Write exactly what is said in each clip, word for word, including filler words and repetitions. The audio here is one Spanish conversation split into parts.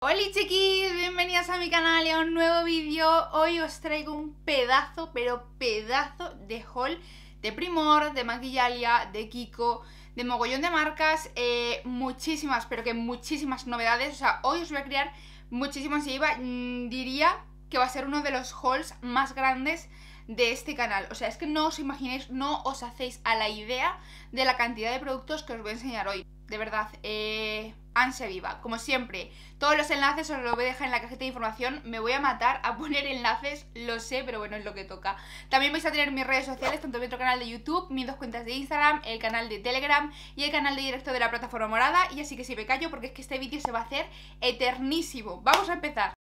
Hola chiquis, bienvenidas a mi canal y a un nuevo vídeo. Hoy os traigo un pedazo, pero pedazo de haul de Primor, de Maquillalia, de Kiko, de mogollón de marcas, eh, muchísimas, pero que muchísimas novedades. O sea, hoy os voy a crear muchísimo si iba, mmm, diría que va a ser uno de los hauls más grandes de este canal. O sea, es que no os imaginéis, no os hacéis a la idea de la cantidad de productos que os voy a enseñar hoy. De verdad, eh, ansia viva, como siempre. Todos los enlaces os los voy a dejar en la cajita de información. Me voy a matar a poner enlaces, lo sé, pero bueno, es lo que toca. También vais a tener mis redes sociales, tanto mi otro canal de YouTube, mis dos cuentas de Instagram, el canal de Telegram y el canal de directo de la plataforma morada. Y así que sí me callo, porque es que este vídeo se va a hacer eternísimo. Vamos a empezar.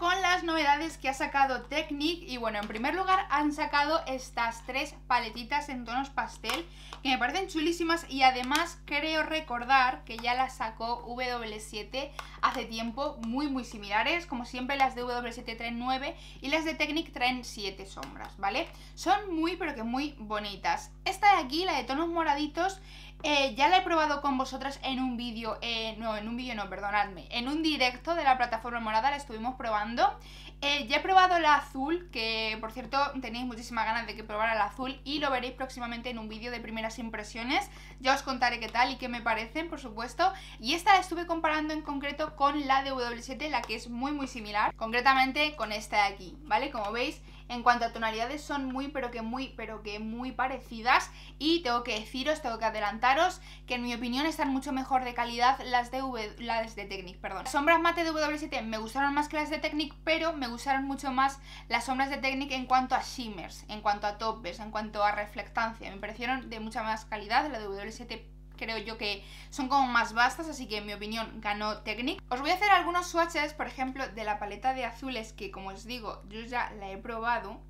Con las novedades que ha sacado Technic. Y bueno, en primer lugar han sacado estas tres paletitas en tonos pastel que me parecen chulísimas, y además creo recordar que ya las sacó W siete hace tiempo, muy muy similares. Como siempre, las de W siete traen nueve y las de Technic traen siete sombras, ¿vale? Son muy pero que muy bonitas. Esta de aquí, la de tonos moraditos, Eh, ya la he probado con vosotras en un vídeo, eh, no, en un vídeo no, perdonadme, en un directo de la plataforma morada la estuvimos probando. Eh, ya he probado la azul, que por cierto tenéis muchísimas ganas de que probara la azul y lo veréis próximamente en un vídeo de primeras impresiones. Ya os contaré qué tal y qué me parecen, por supuesto. Y esta la estuve comparando en concreto con la de W siete, la que es muy muy similar, concretamente con esta de aquí, ¿vale? Como veis, en cuanto a tonalidades son muy pero que muy pero que muy parecidas, y tengo que deciros, tengo que adelantaros que en mi opinión están mucho mejor de calidad las de, v, las de Technic, perdón. Las sombras mate de W siete me gustaron más que las de Technic, pero me gustaron mucho más las sombras de Technic en cuanto a shimmers, en cuanto a topes, en cuanto a reflectancia. Me parecieron de mucha más calidad. La de W siete creo yo que son como más vastas, así que en mi opinión ganó Technic. Os voy a hacer algunos swatches, por ejemplo, de la paleta de azules, que como os digo, yo ya la he probado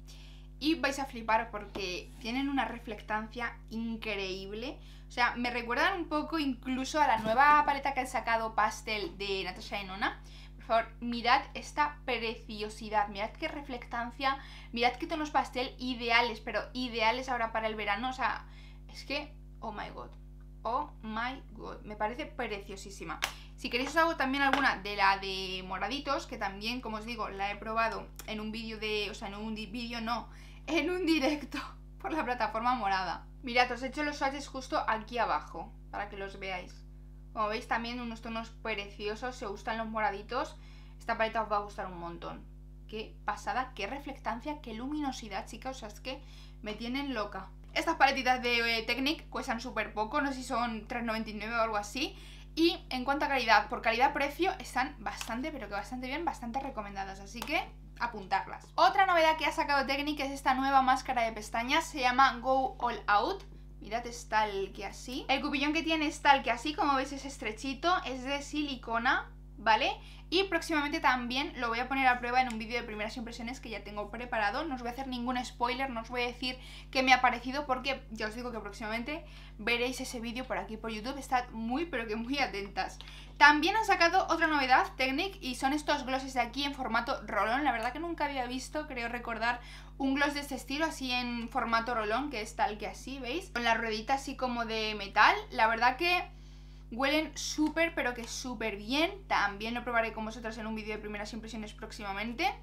y vais a flipar porque tienen una reflectancia increíble. O sea, me recuerdan un poco incluso a la nueva paleta que han sacado pastel de Natasha Denona. Por favor, mirad esta preciosidad, mirad qué reflectancia, mirad qué tonos pastel ideales, pero ideales ahora para el verano. O sea, es que, oh my god. Oh my god, me parece preciosísima. Si queréis os hago también alguna de la de moraditos, que también, como os digo, la he probado en un vídeo de... O sea, en un vídeo no, en un directo por la plataforma morada. Mirad, os he hecho los swatches justo aquí abajo, para que los veáis. Como veis, también unos tonos preciosos, se gustan los moraditos. Esta paleta os va a gustar un montón. Qué pasada, qué reflectancia, qué luminosidad, chicas. O sea, es que me tienen loca. Estas paletitas de eh, Technic cuestan súper poco, no sé si son tres noventa y nueve o algo así. Y en cuanto a calidad, por calidad-precio están bastante, pero que bastante bien, bastante recomendadas, así que apuntarlas. Otra novedad que ha sacado Technic es esta nueva máscara de pestañas, se llama Go All Out. Mirad, es tal que así. El cupillón que tiene es tal que así, como veis es estrechito, es de silicona, ¿vale? Y próximamente también lo voy a poner a prueba en un vídeo de primeras impresiones que ya tengo preparado. No os voy a hacer ningún spoiler, no os voy a decir qué me ha parecido, porque ya os digo que próximamente veréis ese vídeo por aquí por YouTube. Estad muy pero que muy atentas. También han sacado otra novedad Technic, y son estos glosses de aquí en formato rolón. La verdad que nunca había visto, creo recordar, un gloss de este estilo así en formato rolón, que es tal que así, ¿veis? Con la ruedita así como de metal. La verdad que huelen súper, pero que súper bien. También lo probaré con vosotras en un vídeo de primeras impresiones próximamente.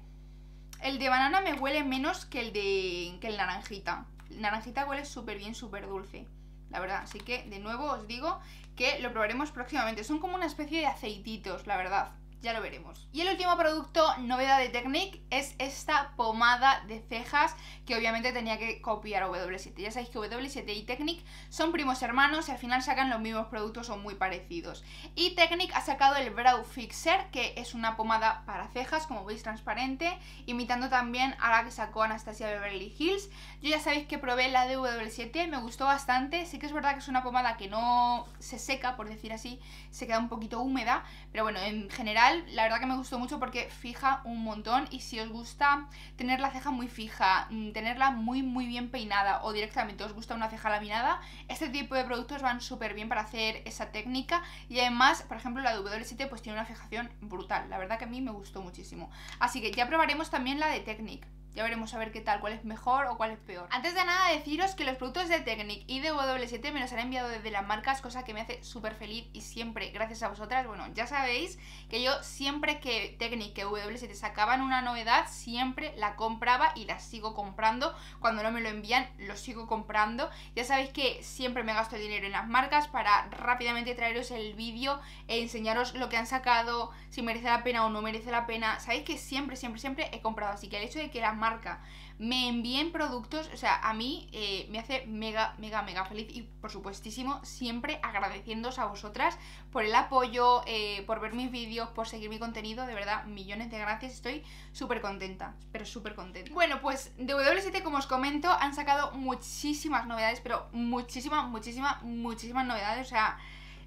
El de banana me huele menos que el de que el naranjita. El naranjita huele súper bien, súper dulce, la verdad. Así que, de nuevo, os digo que lo probaremos próximamente. Son como una especie de aceititos, la verdad. Ya lo veremos. Y el último producto, novedad de Technic, es esta pomada de cejas, que obviamente tenía que copiar a W siete. Ya sabéis que W siete y Technic son primos hermanos y al final sacan los mismos productos o muy parecidos. Y Technic ha sacado el Brow Fixer, que es una pomada para cejas, como veis, transparente, imitando también a la que sacó Anastasia Beverly Hills. Yo ya sabéis que probé la de W siete, me gustó bastante. Sí que es verdad que es una pomada que no se seca, por decir así, se queda un poquito húmeda, pero bueno, en general la verdad que me gustó mucho porque fija un montón. Y si os gusta tener la ceja muy fija, tenerla muy muy bien peinada, o directamente os gusta una ceja laminada, este tipo de productos van súper bien para hacer esa técnica. Y además, por ejemplo, la de W siete pues tiene una fijación brutal. La verdad que a mí me gustó muchísimo. Así que ya probaremos también la de Technic. Ya veremos a ver qué tal, cuál es mejor o cuál es peor. Antes de nada deciros que los productos de Technic y de W siete me los han enviado desde las marcas, cosa que me hace súper feliz y siempre gracias a vosotras. Bueno, ya sabéis que yo siempre que Technic y W siete sacaban una novedad, siempre la compraba y la sigo comprando. Cuando no me lo envían, lo sigo comprando. Ya sabéis que siempre me gasto el dinero en las marcas para rápidamente traeros el vídeo e enseñaros lo que han sacado, si merece la pena o no merece la pena. Sabéis que siempre, siempre, siempre he comprado, así que el hecho de que las marca me envíen productos, o sea, a mí eh, me hace mega, mega, mega feliz y por supuestísimo siempre agradeciéndoos a vosotras por el apoyo, eh, por ver mis vídeos, por seguir mi contenido, de verdad, millones de gracias, estoy súper contenta, pero súper contenta. Bueno, pues de W siete, como os comento, han sacado muchísimas novedades, pero muchísimas, muchísimas, muchísimas novedades, o sea...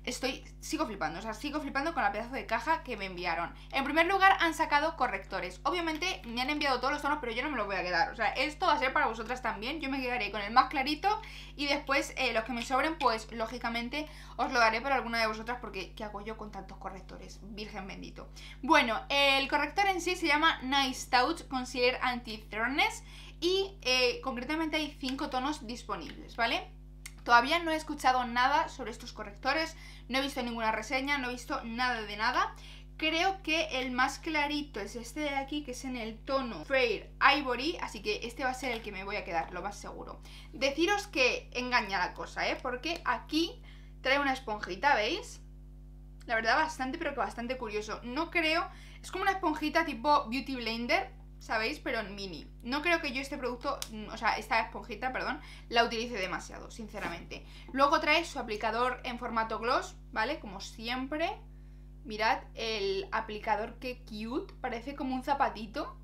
Estoy, sigo flipando, o sea, sigo flipando con la pedazo de caja que me enviaron. En primer lugar han sacado correctores. Obviamente me han enviado todos los tonos, pero yo no me los voy a quedar. O sea, esto va a ser para vosotras también. Yo me quedaré con el más clarito y después eh, los que me sobren, pues lógicamente os lo daré para alguna de vosotras, porque ¿qué hago yo con tantos correctores? Virgen bendito. Bueno, el corrector en sí se llama Nice Touch Concealer Anti-Thrones y eh, concretamente hay cinco tonos disponibles, ¿vale? Todavía no he escuchado nada sobre estos correctores, no he visto ninguna reseña, no he visto nada de nada. Creo que el más clarito es este de aquí, que es en el tono Fair Ivory, así que este va a ser el que me voy a quedar, lo más seguro. Deciros que engaña la cosa, ¿eh? Porque aquí trae una esponjita, ¿veis? La verdad bastante, pero que bastante curioso. No creo... Es como una esponjita tipo Beauty Blender, ¿sabéis? Pero en mini. No creo que yo este producto, o sea, esta esponjita, perdón, la utilice demasiado, sinceramente. Luego trae su aplicador en formato gloss, ¿vale? Como siempre. Mirad el aplicador, qué cute. Parece como un zapatito.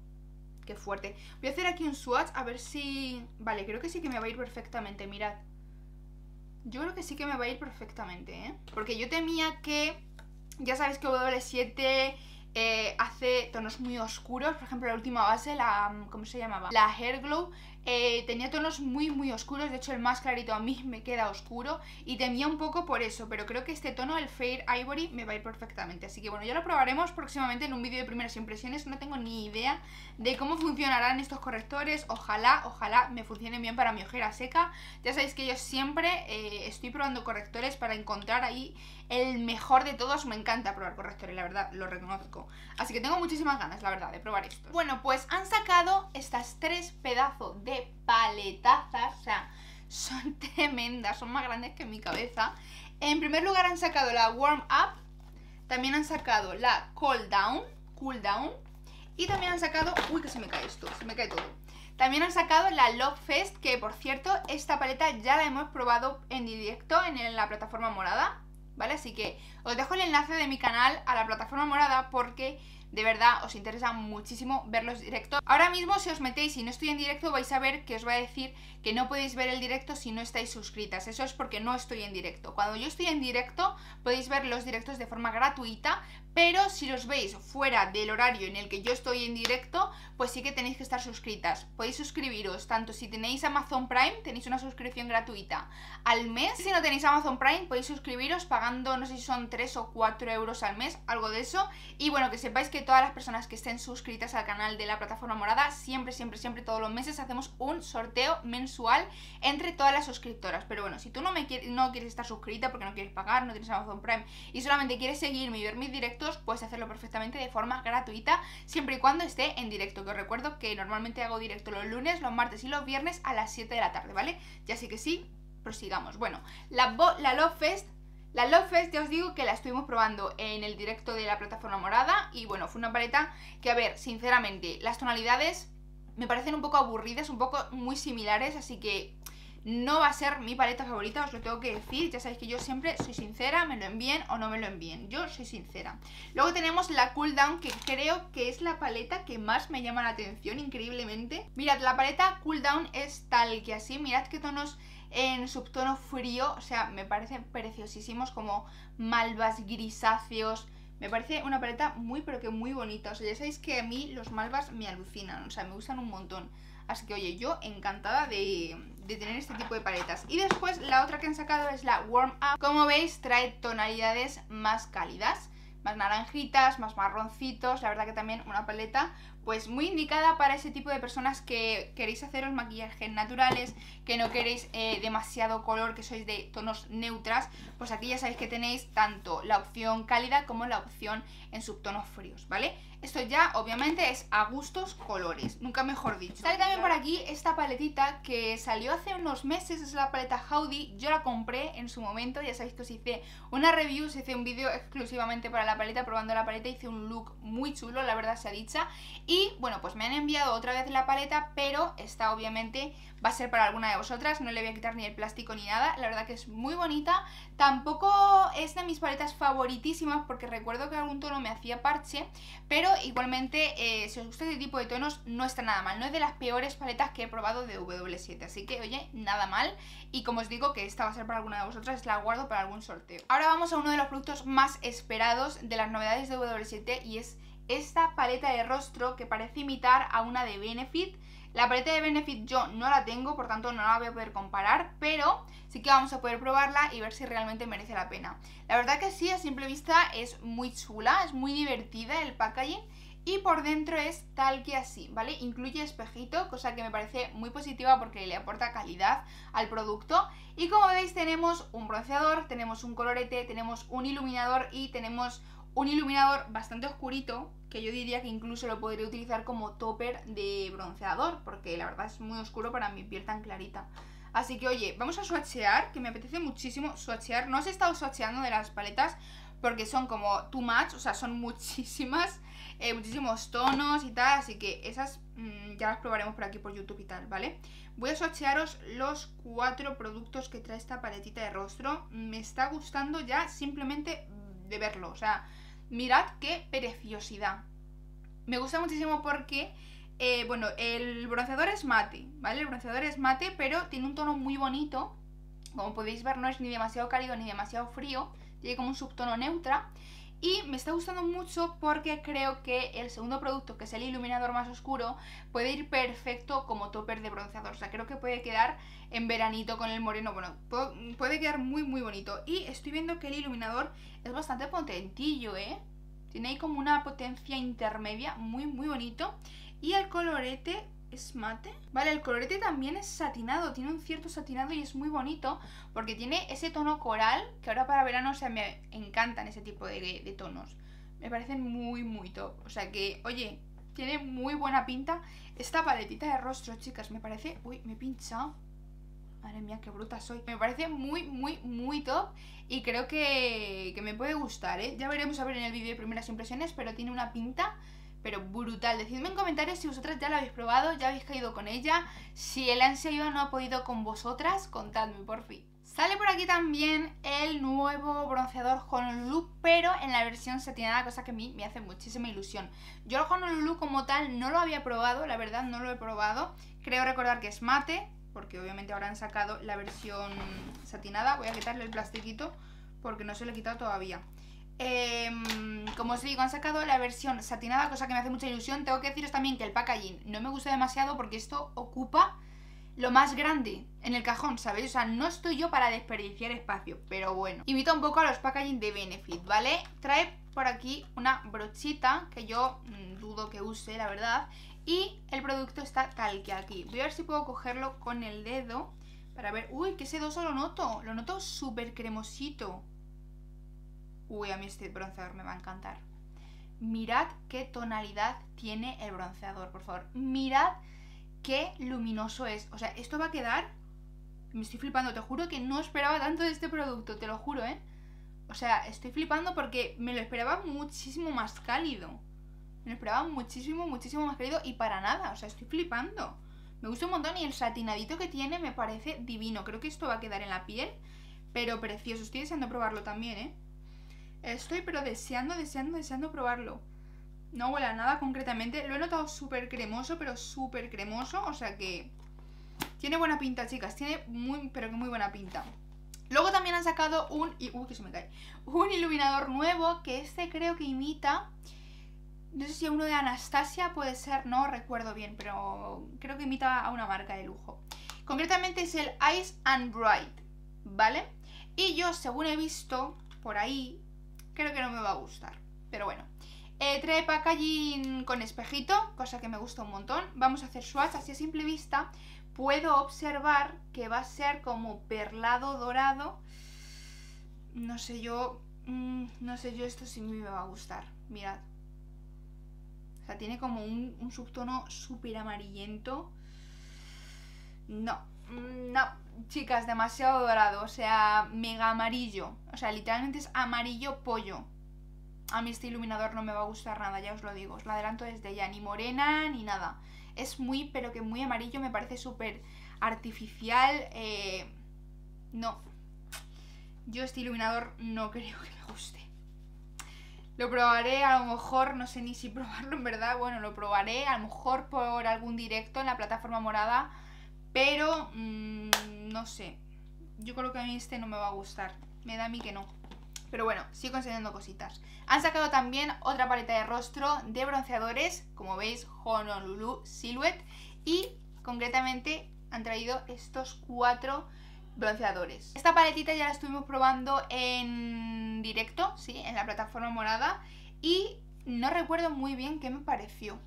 Qué fuerte. Voy a hacer aquí un swatch a ver si... Vale, creo que sí que me va a ir perfectamente, mirad. Yo creo que sí que me va a ir perfectamente, ¿eh? Porque yo temía que... Ya sabéis que W siete... Eh, hace tonos muy oscuros. Por ejemplo, la última base, la... ¿cómo se llamaba? La Hair Glow, eh, tenía tonos muy muy oscuros. De hecho, el más clarito a mí me queda oscuro y temía un poco por eso, pero creo que este tono, el Fair Ivory, me va a ir perfectamente. Así que bueno, ya lo probaremos próximamente en un vídeo de primeras impresiones. No tengo ni idea de cómo funcionarán estos correctores. Ojalá, ojalá me funcionen bien para mi ojera seca. Ya sabéis que yo siempre eh, estoy probando correctores para encontrar ahí el mejor de todos. Me encanta probar correctores, la verdad, lo reconozco. Así que tengo muchísimas ganas, la verdad, de probar esto. Bueno, pues han sacado estas tres pedazos de paletazas. O sea, son tremendas, son más grandes que mi cabeza. En primer lugar han sacado la Warm Up. También han sacado la Cool Down, Cool Down. Y también han sacado... Uy, que se me cae esto, se me cae todo. También han sacado la Love Fest, que por cierto, esta paleta ya la hemos probado en directo en la plataforma morada, ¿vale? Así que os dejo el enlace de mi canal a la plataforma morada porque de verdad os interesa muchísimo ver los directos. Ahora mismo, si os metéis y no estoy en directo, vais a ver que os va a decir que no podéis ver el directo si no estáis suscritas. Eso es porque no estoy en directo. Cuando yo estoy en directo podéis ver los directos de forma gratuita, pero si los veis fuera del horario en el que yo estoy en directo, pues sí que tenéis que estar suscritas. Podéis suscribiros tanto si tenéis Amazon Prime, tenéis una suscripción gratuita al mes. Si no tenéis Amazon Prime, podéis suscribiros pagando, no sé si son tres o cuatro euros al mes, algo de eso. Y bueno, que sepáis que todas las personas que estén suscritas al canal de la plataforma morada, siempre, siempre, siempre, todos los meses hacemos un sorteo mensual entre todas las suscriptoras. Pero bueno, si tú no, me quieres, no quieres estar suscrita porque no quieres pagar, no tienes Amazon Prime y solamente quieres seguirme y ver mis directos, puedes hacerlo perfectamente de forma gratuita siempre y cuando esté en directo, que os recuerdo que normalmente hago directo los lunes, los martes y los viernes a las siete de la tarde, ¿vale? Ya sé que sí, prosigamos. Bueno, la, la Love Fest, la Love Fest ya os digo que la estuvimos probando en el directo de la plataforma morada y bueno, fue una paleta que, a ver, sinceramente, las tonalidades me parecen un poco aburridas, un poco muy similares, así que no va a ser mi paleta favorita, os lo tengo que decir. Ya sabéis que yo siempre soy sincera, me lo envíen o no me lo envíen, yo soy sincera. Luego tenemos la Cool Down, que creo que es la paleta que más me llama la atención, increíblemente. Mirad, la paleta Cool Down es tal que así, mirad qué tonos en subtono frío, o sea, me parecen preciosísimos, como malvas, grisáceos. Me parece una paleta muy, pero que muy bonita. O sea, ya sabéis que a mí los malvas me alucinan, o sea, me gustan un montón. Así que, oye, yo encantada de, de tener este tipo de paletas. Y después la otra que han sacado es la Warm Up. Como veis, trae tonalidades más cálidas, más naranjitas, más marroncitos. La verdad que también una paleta pues muy indicada para ese tipo de personas que queréis haceros maquillajes naturales, que no queréis eh, demasiado color, que sois de tonos neutras. Pues aquí ya sabéis que tenéis tanto la opción cálida como la opción en subtonos fríos, ¿vale? Esto ya obviamente es a gustos colores, nunca mejor dicho. Sale también por aquí esta paletita que salió hace unos meses, es la paleta Howdy. Yo la compré en su momento, ya sabéis que os hice una review, os hice un vídeo exclusivamente para la paleta, probando la paleta, hice un look muy chulo, la verdad sea dicha. Y bueno, pues me han enviado otra vez la paleta, pero esta obviamente va a ser para alguna de vosotras, no le voy a quitar ni el plástico ni nada. La verdad que es muy bonita, tampoco es de mis paletas favoritísimas porque recuerdo que algún tono me hacía parche, pero igualmente eh, si os gusta este tipo de tonos no está nada mal, no es de las peores paletas que he probado de doble u siete, así que oye, nada mal. Y como os digo que esta va a ser para alguna de vosotras, la guardo para algún sorteo. Ahora vamos a uno de los productos más esperados de las novedades de doble u siete y es esta paleta de rostro que parece imitar a una de Benefit. La paleta de Benefit yo no la tengo, por tanto no la voy a poder comparar, pero sí que vamos a poder probarla y ver si realmente merece la pena. La verdad que sí, a simple vista es muy chula, es muy divertida el packaging y por dentro es tal que así, ¿vale? Incluye espejito, cosa que me parece muy positiva porque le aporta calidad al producto. Y como veis tenemos un bronceador, tenemos un colorete, tenemos un iluminador y tenemos un iluminador bastante oscurito, que yo diría que incluso lo podría utilizar como topper de bronceador, porque la verdad es muy oscuro para mi piel tan clarita. Así que oye, vamos a swatchear, que me apetece muchísimo swatchear. No os he estado swatcheando de las paletas porque son como too much, o sea, son muchísimas, eh, muchísimos tonos y tal, así que esas mmm, ya las probaremos por aquí por YouTube y tal, ¿vale? Voy a swatchearos los cuatro productos que trae esta paletita de rostro. Me está gustando ya simplemente de verlo, o sea, mirad qué preciosidad. Me gusta muchísimo porque, eh, bueno, el bronceador es mate, ¿vale? El bronceador es mate, pero tiene un tono muy bonito. Como podéis ver, no es ni demasiado cálido ni demasiado frío. Tiene como un subtono neutra. Y me está gustando mucho porque creo que el segundo producto, que es el iluminador más oscuro, puede ir perfecto como topper de bronceador. O sea, creo que puede quedar en veranito con el moreno. Bueno, puede quedar muy muy bonito. Y estoy viendo que el iluminador es bastante potentillo, ¿eh? Tiene ahí como una potencia intermedia, muy muy bonito. Y el colorete es mate, vale, el colorete también es satinado, tiene un cierto satinado y es muy bonito porque tiene ese tono coral que ahora para verano, o sea, me encantan ese tipo de, de tonos, me parecen muy muy top, o sea que, oye, tiene muy buena pinta esta paletita de rostro, chicas, me parece, uy, me he pinchado, madre mía, qué bruta soy, me parece muy muy muy top y creo que, que me puede gustar, ¿eh? Ya veremos a ver en el vídeo de primeras impresiones, pero tiene una pinta pero brutal. Decidme en comentarios si vosotras ya la habéis probado, ya habéis caído con ella, si el ansia no ha podido con vosotras, contadme por fin. Sale por aquí también el nuevo bronceador Honolulu, pero en la versión satinada, cosa que a mí me hace muchísima ilusión. Yo el Honolulu como tal no lo había probado, la verdad no lo he probado, creo recordar que es mate, porque obviamente ahora han sacado la versión satinada. Voy a quitarle el plastiquito porque no se lo he quitado todavía. Eh, como os digo, han sacado la versión satinada, cosa que me hace mucha ilusión. Tengo que deciros también que el packaging no me gusta demasiado porque esto ocupa lo más grande en el cajón, ¿sabéis? O sea, no estoy yo para desperdiciar espacio, pero bueno, invito un poco a los packaging de Benefit, ¿vale? Trae por aquí una brochita que yo mmm, dudo que use, la verdad. Y el producto está tal que aquí. Voy a ver si puedo cogerlo con el dedo para ver... Uy, que sedoso lo noto, lo noto súper cremosito. Uy, a mí este bronceador me va a encantar. Mirad qué tonalidad tiene el bronceador, por favor. Mirad qué luminoso es. O sea, esto va a quedar... Me estoy flipando, te juro que no esperaba tanto de este producto, te lo juro, ¿eh? O sea, estoy flipando porque me lo esperaba muchísimo más cálido. Me lo esperaba muchísimo, muchísimo más cálido y para nada. O sea, estoy flipando. Me gusta un montón y el satinadito que tiene me parece divino. Creo que esto va a quedar en la piel, pero precioso. Estoy deseando probarlo también, ¿eh? Estoy pero deseando, deseando, deseando probarlo. No huele a nada concretamente. Lo he notado súper cremoso, pero súper cremoso. O sea que tiene buena pinta, chicas. Tiene muy, pero que muy buena pinta. Luego también han sacado un... Uy, que se me cae. Un iluminador nuevo que este creo que imita... No sé si uno de Anastasia puede ser, no recuerdo bien, pero creo que imita a una marca de lujo. Concretamente es el Ice N'Bright, ¿vale? Y yo, según he visto por ahí... Creo que no me va a gustar, pero bueno. Eh, trae packaging con espejito, cosa que me gusta un montón. Vamos a hacer swatch, así a simple vista puedo observar que va a ser como perlado dorado. No sé yo, mmm, no sé yo esto si me va a gustar, mirad. O sea, tiene como un, un subtono súper amarillento. No, no, chicas, demasiado dorado, o sea, mega amarillo. O sea, literalmente es amarillo pollo. A mí este iluminador no me va a gustar nada, ya os lo digo, os lo adelanto desde ya, ni morena ni nada. Es muy, pero que muy amarillo, me parece súper artificial. eh, No, yo este iluminador no creo que me guste. Lo probaré, a lo mejor, no sé ni si probarlo en verdad. Bueno, lo probaré a lo mejor por algún directo en la plataforma morada. Pero, mmm, no sé, yo creo que a mí este no me va a gustar, me da a mí que no. Pero bueno, sigo enseñando cositas. Han sacado también otra paleta de rostro de bronceadores, como veis, Honolulu Silhouette. Y concretamente han traído estos cuatro bronceadores. Esta paletita ya la estuvimos probando en directo, sí, en la plataforma morada. Y no recuerdo muy bien qué me pareció.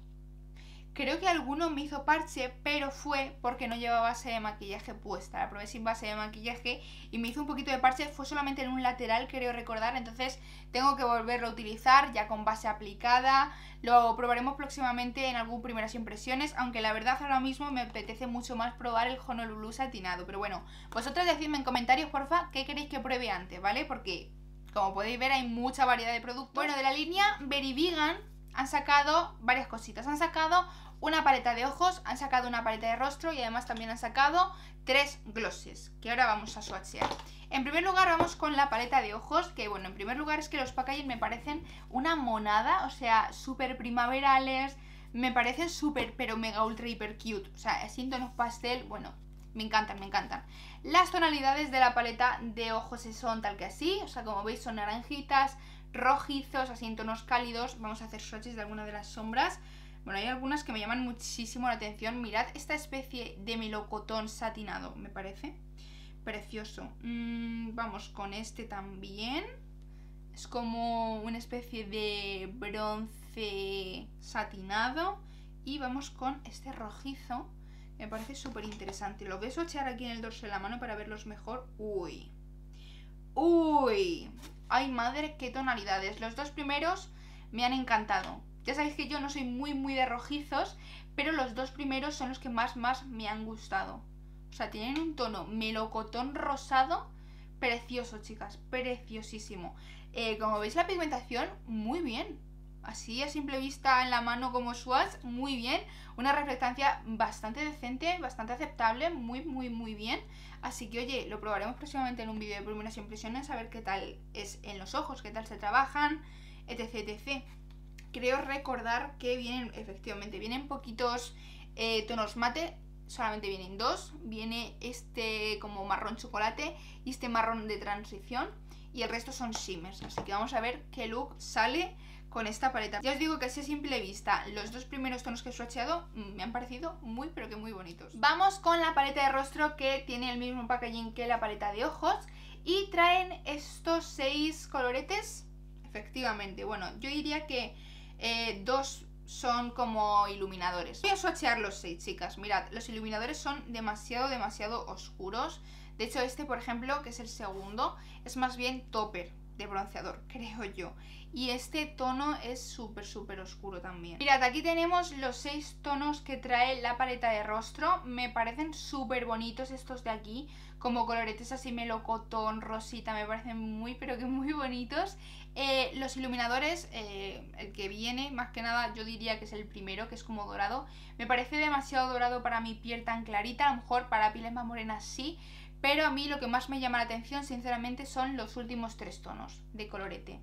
Creo que alguno me hizo parche, pero fue porque no llevaba base de maquillaje puesta. La probé sin base de maquillaje y me hizo un poquito de parche. Fue solamente en un lateral, creo recordar. Entonces tengo que volverlo a utilizar ya con base aplicada. Lo probaremos próximamente en algún primeras impresiones. Aunque la verdad ahora mismo me apetece mucho más probar el Honolulu satinado. Pero bueno, vosotros decidme en comentarios, porfa, qué queréis que pruebe antes, ¿vale? Porque como podéis ver hay mucha variedad de productos. Bueno, de la línea Very Vegan han sacado varias cositas. Han sacado una paleta de ojos, han sacado una paleta de rostro y además también han sacado tres glosses, que ahora vamos a swatchear. En primer lugar vamos con la paleta de ojos, que bueno, en primer lugar es que los packaging me parecen una monada, o sea, súper primaverales, me parecen súper, pero mega ultra hiper cute, o sea, así en tonos pastel, bueno, me encantan, me encantan. Las tonalidades de la paleta de ojos son tal que así, o sea, como veis son naranjitas, rojizos, así en tonos cálidos. Vamos a hacer swatches de alguna de las sombras. Bueno, hay algunas que me llaman muchísimo la atención. Mirad esta especie de melocotón satinado, me parece precioso. Mm, vamos con este también. Es como una especie de bronce satinado. Y vamos con este rojizo, me parece súper interesante. Lo voy a swatchear aquí en el dorso de la mano para verlos mejor. Uy, uy, ay madre, qué tonalidades. Los dos primeros me han encantado. Ya sabéis que yo no soy muy muy de rojizos, pero los dos primeros son los que más más me han gustado. O sea, tienen un tono melocotón rosado precioso, chicas, preciosísimo. Eh, como veis la pigmentación, muy bien. Así a simple vista en la mano como swatch, muy bien. Una reflectancia bastante decente, bastante aceptable, muy muy muy bien. Así que oye, lo probaremos próximamente en un vídeo de primeras impresiones, a ver qué tal es en los ojos, qué tal se trabajan, etc, etcétera. Creo recordar que vienen, efectivamente, vienen poquitos eh, tonos mate, solamente vienen dos. Viene este como marrón chocolate y este marrón de transición y el resto son shimmers. Así que vamos a ver qué look sale con esta paleta. Ya os digo que así a simple vista, los dos primeros tonos que he swatcheado me han parecido muy pero que muy bonitos. Vamos con la paleta de rostro, que tiene el mismo packaging que la paleta de ojos y traen estos seis coloretes, efectivamente. Bueno, yo diría que Eh, dos son como iluminadores. Voy a swatchear los seis, chicas. Mirad, los iluminadores son demasiado, demasiado oscuros. De hecho este, por ejemplo, que es el segundo, es más bien topper de bronceador, creo yo. Y este tono es súper, súper oscuro también. Mirad, aquí tenemos los seis tonos que trae la paleta de rostro. Me parecen súper bonitos estos de aquí, como coloretes así melocotón, rosita, me parecen muy pero que muy bonitos. Eh, los iluminadores, eh, el que viene, más que nada yo diría que es el primero, que es como dorado. Me parece demasiado dorado para mi piel tan clarita, a lo mejor para pieles más morenas sí. Pero a mí lo que más me llama la atención, sinceramente, son los últimos tres tonos de colorete.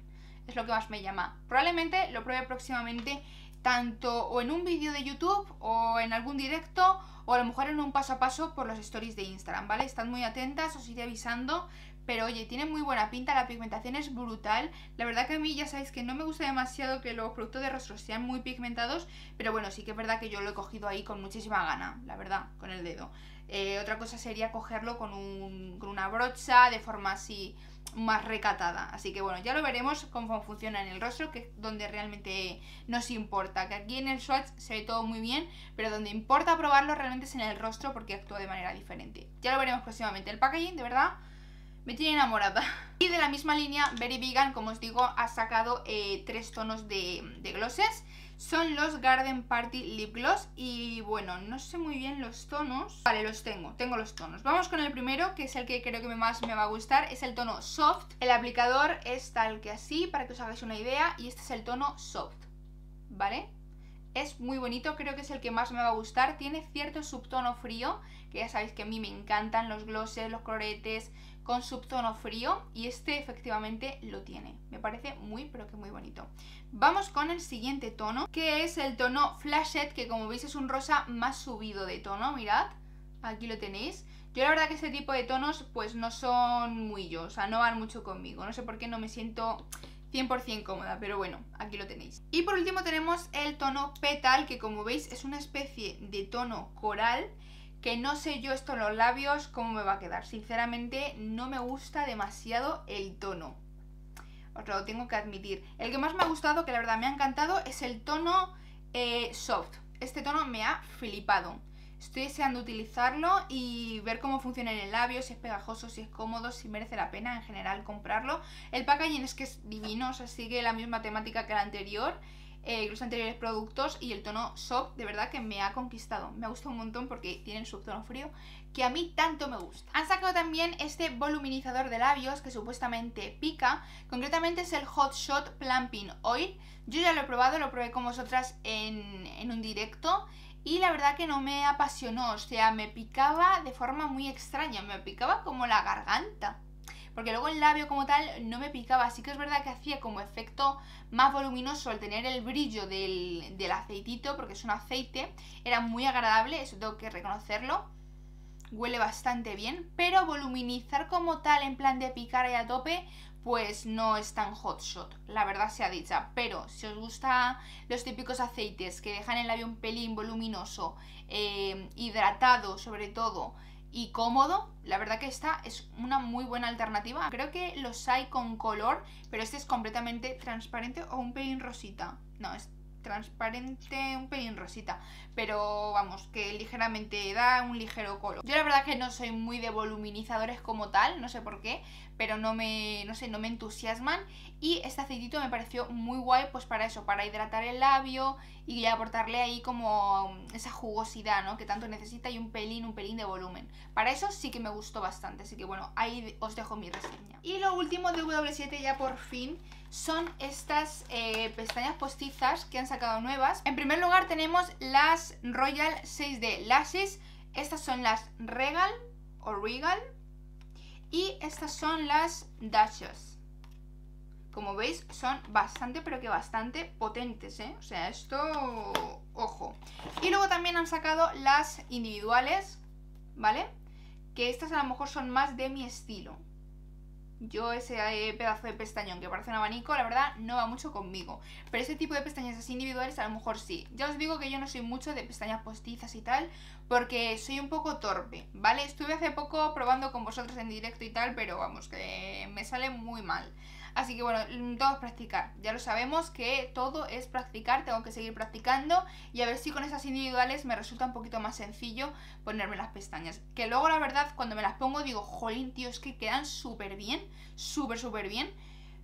Es lo que más me llama. Probablemente lo pruebe próximamente tanto o en un vídeo de YouTube o en algún directo o a lo mejor en un paso a paso por los stories de Instagram, ¿vale? Estad muy atentas, os iré avisando. Pero oye, tiene muy buena pinta, la pigmentación es brutal. La verdad que a mí ya sabéis que no me gusta demasiado que los productos de rostro sean muy pigmentados, pero bueno, sí que es verdad que yo lo he cogido ahí con muchísima gana, la verdad, con el dedo. Eh, otra cosa sería cogerlo con, un, con una brocha de forma así más recatada. Así que bueno, ya lo veremos cómo funciona en el rostro, que es donde realmente nos importa. Que aquí en el swatch se ve todo muy bien, pero donde importa probarlo realmente es en el rostro, porque actúa de manera diferente. Ya lo veremos próximamente. El packaging, de verdad, me tiene enamorada. Y de la misma línea, Very Vegan, como os digo, ha sacado eh, tres tonos de, de glosses. Son los Garden Party Lip Gloss. Y bueno, no sé muy bien los tonos. Vale, los tengo, tengo los tonos. Vamos con el primero, que es el que creo que más me va a gustar. Es el tono Soft. El aplicador es tal que así, para que os hagáis una idea. Y este es el tono Soft, ¿vale? Es muy bonito, creo que es el que más me va a gustar. Tiene cierto subtono frío, que ya sabéis que a mí me encantan los glosses, los coloretes con subtono frío, y este efectivamente lo tiene. Me parece muy, pero que muy bonito. Vamos con el siguiente tono, que es el tono Flashette, que como veis es un rosa más subido de tono. Mirad, aquí lo tenéis. Yo la verdad que este tipo de tonos pues no son muy yo, o sea, no van mucho conmigo. No sé por qué, no me siento cien por cien cómoda, pero bueno, aquí lo tenéis. Y por último tenemos el tono Petal, que como veis es una especie de tono coral, que no sé yo esto en los labios cómo me va a quedar. Sinceramente no me gusta demasiado el tono, os lo tengo que admitir. El que más me ha gustado, que la verdad me ha encantado, es el tono eh, Soft. Este tono me ha flipado. Estoy deseando utilizarlo y ver cómo funciona en el labio, si es pegajoso, si es cómodo, si merece la pena en general comprarlo. El packaging es que es divino, o sea, sigue la misma temática que el anterior, eh, los anteriores productos, y el tono Soft de verdad que me ha conquistado. Me ha gustado un montón porque tiene el subtono frío que a mí tanto me gusta. Han sacado también este voluminizador de labios que supuestamente pica. Concretamente es el Hot Shot Plumping Oil. Yo ya lo he probado, lo probé con vosotras en, en un directo. Y la verdad que no me apasionó, o sea, me picaba de forma muy extraña, me picaba como la garganta. Porque luego el labio como tal no me picaba, así que es verdad que hacía como efecto más voluminoso al tener el brillo del, del aceitito, porque es un aceite, era muy agradable, eso tengo que reconocerlo. Huele bastante bien, pero voluminizar como tal en plan de picar y a tope, pues no es tan hot shot, la verdad sea dicha. Pero si os gustan los típicos aceites que dejan el labio un pelín voluminoso, eh, hidratado sobre todo y cómodo, la verdad que esta es una muy buena alternativa. Creo que los hay con color, pero este es completamente transparente o un pelín rosita. No, es transparente, un pelín rosita, pero vamos, que ligeramente da un ligero color. Yo la verdad que no soy muy de voluminizadores como tal, no sé por qué, pero no me, no sé, no me entusiasman, y este aceitito me pareció muy guay, pues para eso, para hidratar el labio y aportarle ahí como esa jugosidad, ¿no?, que tanto necesita, y un pelín, un pelín de volumen. Para eso sí que me gustó bastante, así que bueno, ahí os dejo mi reseña. Y lo último de W siete ya por fin son estas eh, pestañas postizas que han sacado nuevas. En primer lugar tenemos las Royal seis D Lashes. Estas son las Regal o Regal y estas son las Dashes. Como veis son bastante, pero que bastante potentes, ¿eh? O sea, esto, ojo. Y luego también han sacado las individuales, ¿vale? Que estas a lo mejor son más de mi estilo. Yo ese pedazo de pestañón que parece un abanico, la verdad, no va mucho conmigo. Pero este tipo de pestañas así individuales a lo mejor sí. Ya os digo que yo no soy mucho de pestañas postizas y tal, porque soy un poco torpe, ¿vale? Estuve hace poco probando con vosotros en directo y tal, pero vamos, que me sale muy mal. Así que bueno, todo es practicar. Ya lo sabemos que todo es practicar, tengo que seguir practicando. Y a ver si con esas individuales me resulta un poquito más sencillo ponerme las pestañas. Que luego la verdad cuando me las pongo digo, jolín tío, es que quedan súper bien, súper súper bien.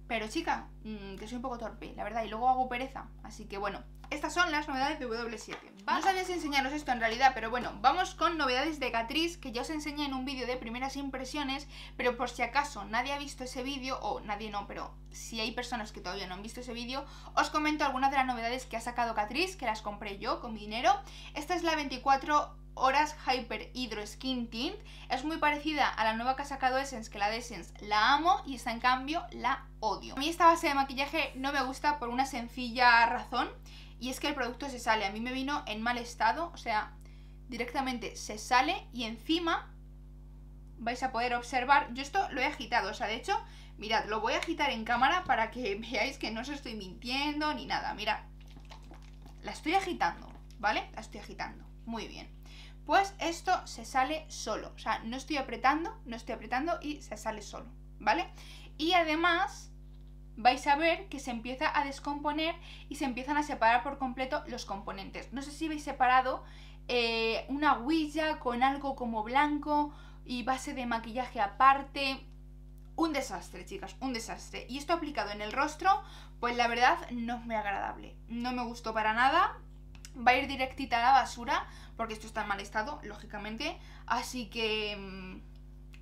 Pero chica, mmm, que soy un poco torpe, la verdad, y luego hago pereza. Así que bueno, estas son las novedades de W siete. No sabía enseñaros esto en realidad, pero bueno, vamos con novedades de Catrice, que ya os enseñé en un vídeo de primeras impresiones, pero por si acaso nadie ha visto ese vídeo, o nadie no, pero si hay personas que todavía no han visto ese vídeo, os comento algunas de las novedades que ha sacado Catrice, que las compré yo con mi dinero. Esta es la veinticuatro horas Hyper Hydro Skin Tint. Es muy parecida a la nueva que ha sacado Essence, que la de Essence la amo y esta en cambio la odio. A mí esta base de maquillaje no me gusta por una sencilla razón, y es que el producto se sale. A mí me vino en mal estado, o sea, directamente se sale, y encima vais a poder observar. Yo esto lo he agitado, o sea, de hecho, mirad, lo voy a agitar en cámara para que veáis que no os estoy mintiendo ni nada. Mira, la estoy agitando, ¿vale? La estoy agitando, muy bien. Pues esto se sale solo, o sea, no estoy apretando, no estoy apretando y se sale solo, ¿vale? Y además vais a ver que se empieza a descomponer y se empiezan a separar por completo los componentes. No sé si habéis separado eh, una huilla con algo como blanco y base de maquillaje aparte. Un desastre, chicas, un desastre. Y esto aplicado en el rostro, pues la verdad no es muy agradable. No me gustó para nada. Va a ir directita a la basura, porque esto está en mal estado, lógicamente. Así que mmm,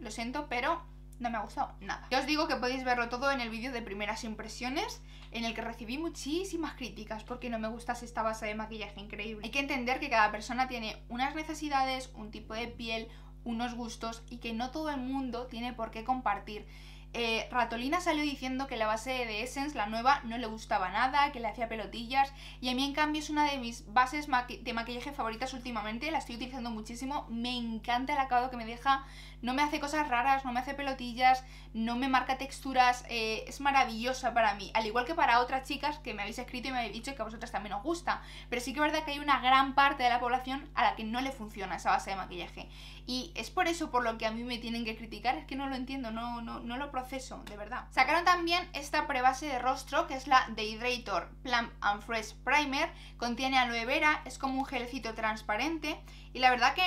lo siento, pero no me ha gustado nada. Ya os digo que podéis verlo todo en el vídeo de primeras impresiones, en el que recibí muchísimas críticas porque no me gustase esta base de maquillaje increíble. Hay que entender que cada persona tiene unas necesidades, un tipo de piel, unos gustos, y que no todo el mundo tiene por qué compartir. Eh, Ratolina salió diciendo que la base de Essence, la nueva, no le gustaba nada, que le hacía pelotillas, y a mí en cambio es una de mis bases maqui de maquillaje favoritas últimamente, la estoy utilizando muchísimo, me encanta el acabado que me deja, no me hace cosas raras, no me hace pelotillas, no me marca texturas, eh, es maravillosa para mí, al igual que para otras chicas que me habéis escrito y me habéis dicho que a vosotras también os gusta, pero sí que es verdad que hay una gran parte de la población a la que no le funciona esa base de maquillaje, y es por eso por lo que a mí me tienen que criticar, es que no lo entiendo, no, no, no lo proceso, de verdad. Sacaron también esta prebase de rostro, que es la de Hydrator Plump and Fresh Primer, contiene aloe vera, es como un gelecito transparente, y la verdad que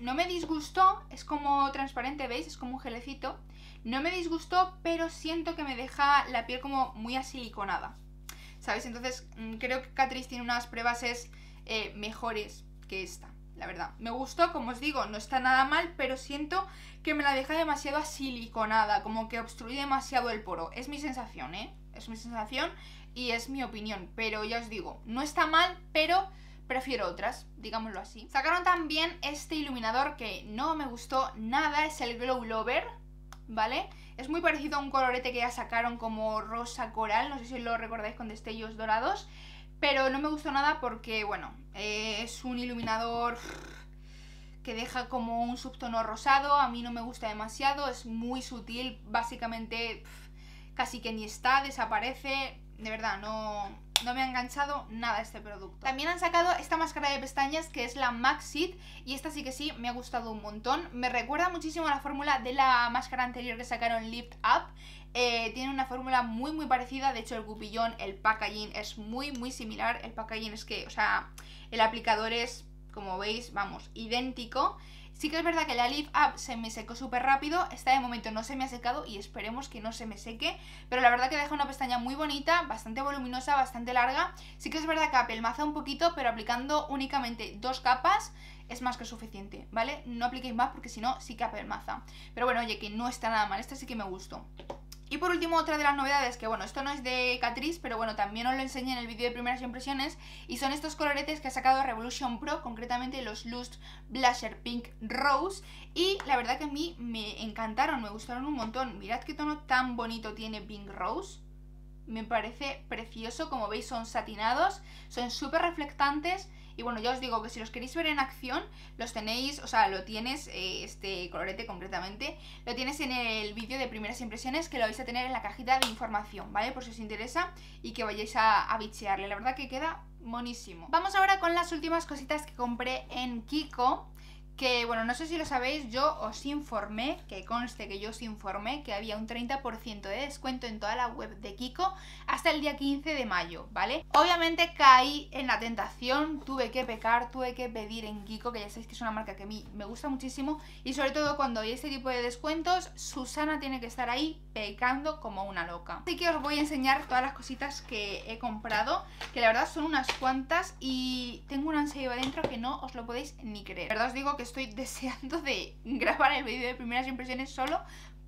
no me disgustó, es como transparente, ¿veis? Es como un gelecito, no me disgustó, pero siento que me deja la piel como muy asiliconada, ¿sabéis? Entonces creo que Catrice tiene unas prebases eh, mejores que esta. La verdad, me gustó, como os digo, no está nada mal, pero siento que me la deja demasiado asiliconada, como que obstruye demasiado el poro. Es mi sensación, ¿eh? Es mi sensación y es mi opinión, pero ya os digo, no está mal, pero prefiero otras, digámoslo así. Sacaron también este iluminador que no me gustó nada, es el Glow Lover, ¿vale? Es muy parecido a un colorete que ya sacaron como rosa coral, no sé si lo recordáis, con destellos dorados. Pero no me gustó nada porque, bueno, eh, es un iluminador que deja como un subtono rosado. A mí no me gusta demasiado, es muy sutil, básicamente casi que ni está, desaparece. De verdad, no, no me ha enganchado nada este producto. También han sacado esta máscara de pestañas que es la Maxit, y esta sí que sí, me ha gustado un montón. Me recuerda muchísimo a la fórmula de la máscara anterior que sacaron, Lift Up. Eh, tiene una fórmula muy muy parecida, de hecho el cupillón, el packaging es muy muy similar, el packaging es que, o sea, el aplicador es, como veis, vamos, idéntico. Sí que es verdad que la Lift Up se me secó súper rápido, esta de momento no se me ha secado y esperemos que no se me seque, pero la verdad que deja una pestaña muy bonita, bastante voluminosa, bastante larga. Sí que es verdad que apelmaza un poquito, pero aplicando únicamente dos capas es más que suficiente, ¿vale? No apliquéis más porque si no sí que apelmaza, pero bueno, oye, que no está nada mal, esta sí que me gustó. Y por último, otra de las novedades, que bueno, esto no es de Catrice, pero bueno, también os lo enseñé en el vídeo de primeras impresiones, y son estos coloretes que ha sacado Revolution Pro, concretamente los Lust Blusher Pink Rose, y la verdad que a mí me encantaron, me gustaron un montón. Mirad qué tono tan bonito tiene Pink Rose, me parece precioso, como veis son satinados, son súper reflectantes. Y bueno, ya os digo que si los queréis ver en acción, los tenéis, o sea, lo tienes, eh, este colorete concretamente, lo tienes en el vídeo de primeras impresiones, que lo vais a tener en la cajita de información, ¿vale? Por si os interesa y que vayáis a, a bichearle, la verdad que queda monísimo. Vamos ahora con las últimas cositas que compré en Kiko, que bueno, no sé si lo sabéis, yo os informé, que conste que yo os informé que había un treinta por ciento de descuento en toda la web de Kiko hasta el día quince de mayo, ¿vale? Obviamente caí en la tentación, tuve que pecar, tuve que pedir en Kiko, que ya sabéis que es una marca que a mí me gusta muchísimo, y sobre todo cuando hay este tipo de descuentos, Susana tiene que estar ahí pecando como una loca. Así que os voy a enseñar todas las cositas que he comprado, que la verdad son unas cuantas, y tengo un ansia adentro que no os lo podéis ni creer. La verdad os digo que estoy deseando de grabar el vídeo de primeras impresiones solo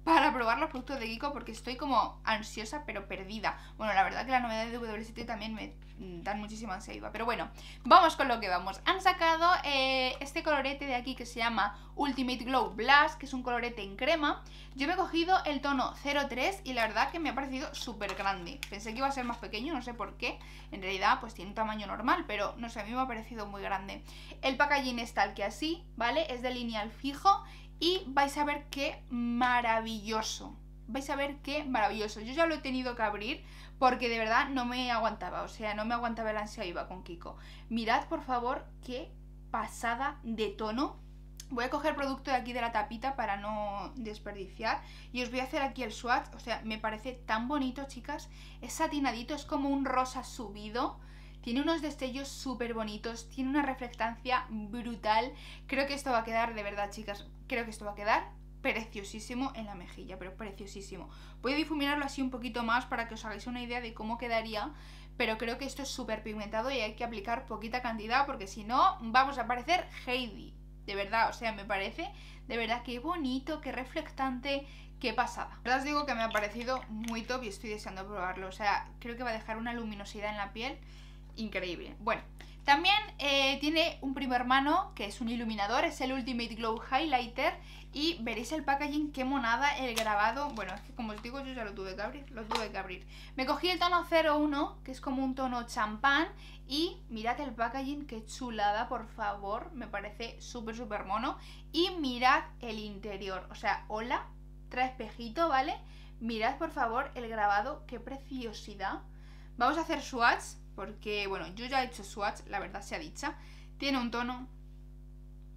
para probar los productos de Kiko, porque estoy como ansiosa pero perdida. Bueno, la verdad que la novedad de W siete también me dan muchísima ansiedad, pero bueno, vamos con lo que vamos. Han sacado eh, este colorete de aquí que se llama Ultimate Glow Blush, que es un colorete en crema. Yo me he cogido el tono cero tres y la verdad que me ha parecido súper grande. Pensé que iba a ser más pequeño, no sé por qué. En realidad pues tiene un tamaño normal, pero no sé, a mí me ha parecido muy grande. El packaging es tal que así, ¿vale? Es de lineal fijo y vais a ver qué maravilloso. Vais a ver qué maravilloso. Yo ya lo he tenido que abrir porque de verdad no me aguantaba, o sea, no me aguantaba el ansia, iba con Kiko. Mirad, por favor, qué pasada de tono. Voy a coger producto de aquí de la tapita para no desperdiciar y os voy a hacer aquí el swatch. O sea, me parece tan bonito, chicas. Es satinadito, es como un rosa subido. Tiene unos destellos súper bonitos, tiene una reflectancia brutal. Creo que esto va a quedar, de verdad, chicas, creo que esto va a quedar preciosísimo en la mejilla, pero preciosísimo. Voy a difuminarlo así un poquito más para que os hagáis una idea de cómo quedaría, pero creo que esto es súper pigmentado y hay que aplicar poquita cantidad porque si no vamos a parecer Heidi, de verdad. O sea, me parece, de verdad, qué bonito, qué reflectante, qué pasada. Os digo que me ha parecido muy top y estoy deseando probarlo. O sea, creo que va a dejar una luminosidad en la piel increíble. Bueno, también eh, tiene un primer mano que es un iluminador, es el Ultimate Glow Highlighter. Y veréis el packaging, qué monada, el grabado. Bueno, es que como os digo, yo ya lo tuve que abrir, lo tuve que abrir. Me cogí el tono cero uno, que es como un tono champán. Y mirad el packaging, qué chulada, por favor. Me parece súper, súper mono. Y mirad el interior, o sea, hola, trae espejito, ¿vale? Mirad, por favor, el grabado, qué preciosidad. Vamos a hacer swatch, porque, bueno, yo ya he hecho swatch, la verdad sea dicha. Tiene un tono...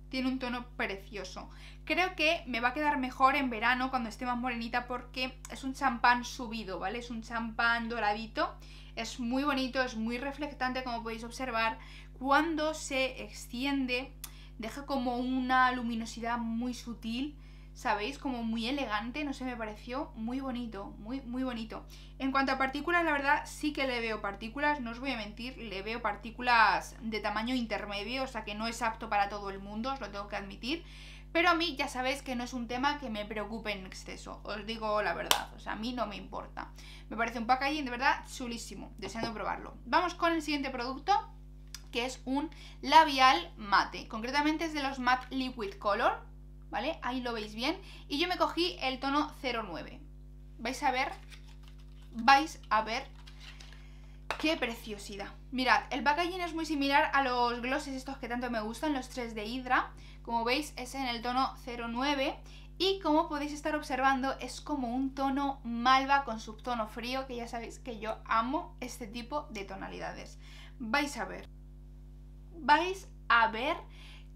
Tiene un tono precioso. Creo que me va a quedar mejor en verano cuando esté más morenita porque es un champán subido, ¿vale? Es un champán doradito. Es muy bonito, es muy reflectante, como podéis observar. Cuando se extiende, deja como una luminosidad muy sutil, ¿sabéis? Como muy elegante, no sé, me pareció muy bonito, muy, muy bonito. En cuanto a partículas, la verdad sí que le veo partículas, no os voy a mentir, le veo partículas de tamaño intermedio, o sea que no es apto para todo el mundo, os lo tengo que admitir. Pero a mí ya sabéis que no es un tema que me preocupe en exceso, os digo la verdad, o sea, a mí no me importa. Me parece un packaging de verdad chulísimo, deseando probarlo. Vamos con el siguiente producto, que es un labial mate, concretamente es de los Matte Liquid Color, ¿vale? Ahí lo veis bien. Y yo me cogí el tono cero nueve. Vais a ver, vais a ver qué preciosidad. Mirad, el packaging es muy similar a los glosses estos que tanto me gustan, los tres de Hydra. Como veis es en el tono cero nueve. Y como podéis estar observando, es como un tono malva con subtono frío, que ya sabéis que yo amo este tipo de tonalidades. Vais a ver, vais a ver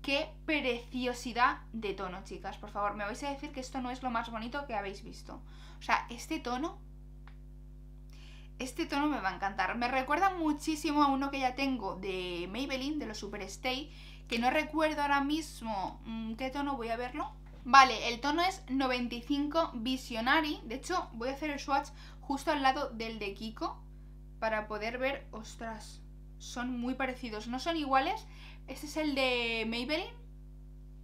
qué preciosidad de tono, chicas. Por favor, me vais a decir que esto no es lo más bonito que habéis visto. O sea, este tono, este tono me va a encantar. Me recuerda muchísimo a uno que ya tengo de Maybelline, de los Superstay, que no recuerdo ahora mismo qué tono, voy a verlo. Vale, el tono es noventa y cinco Visionary. De hecho, voy a hacer el swatch justo al lado del de Kiko para poder ver. Ostras, son muy parecidos, no son iguales. Este es el de Maybelline,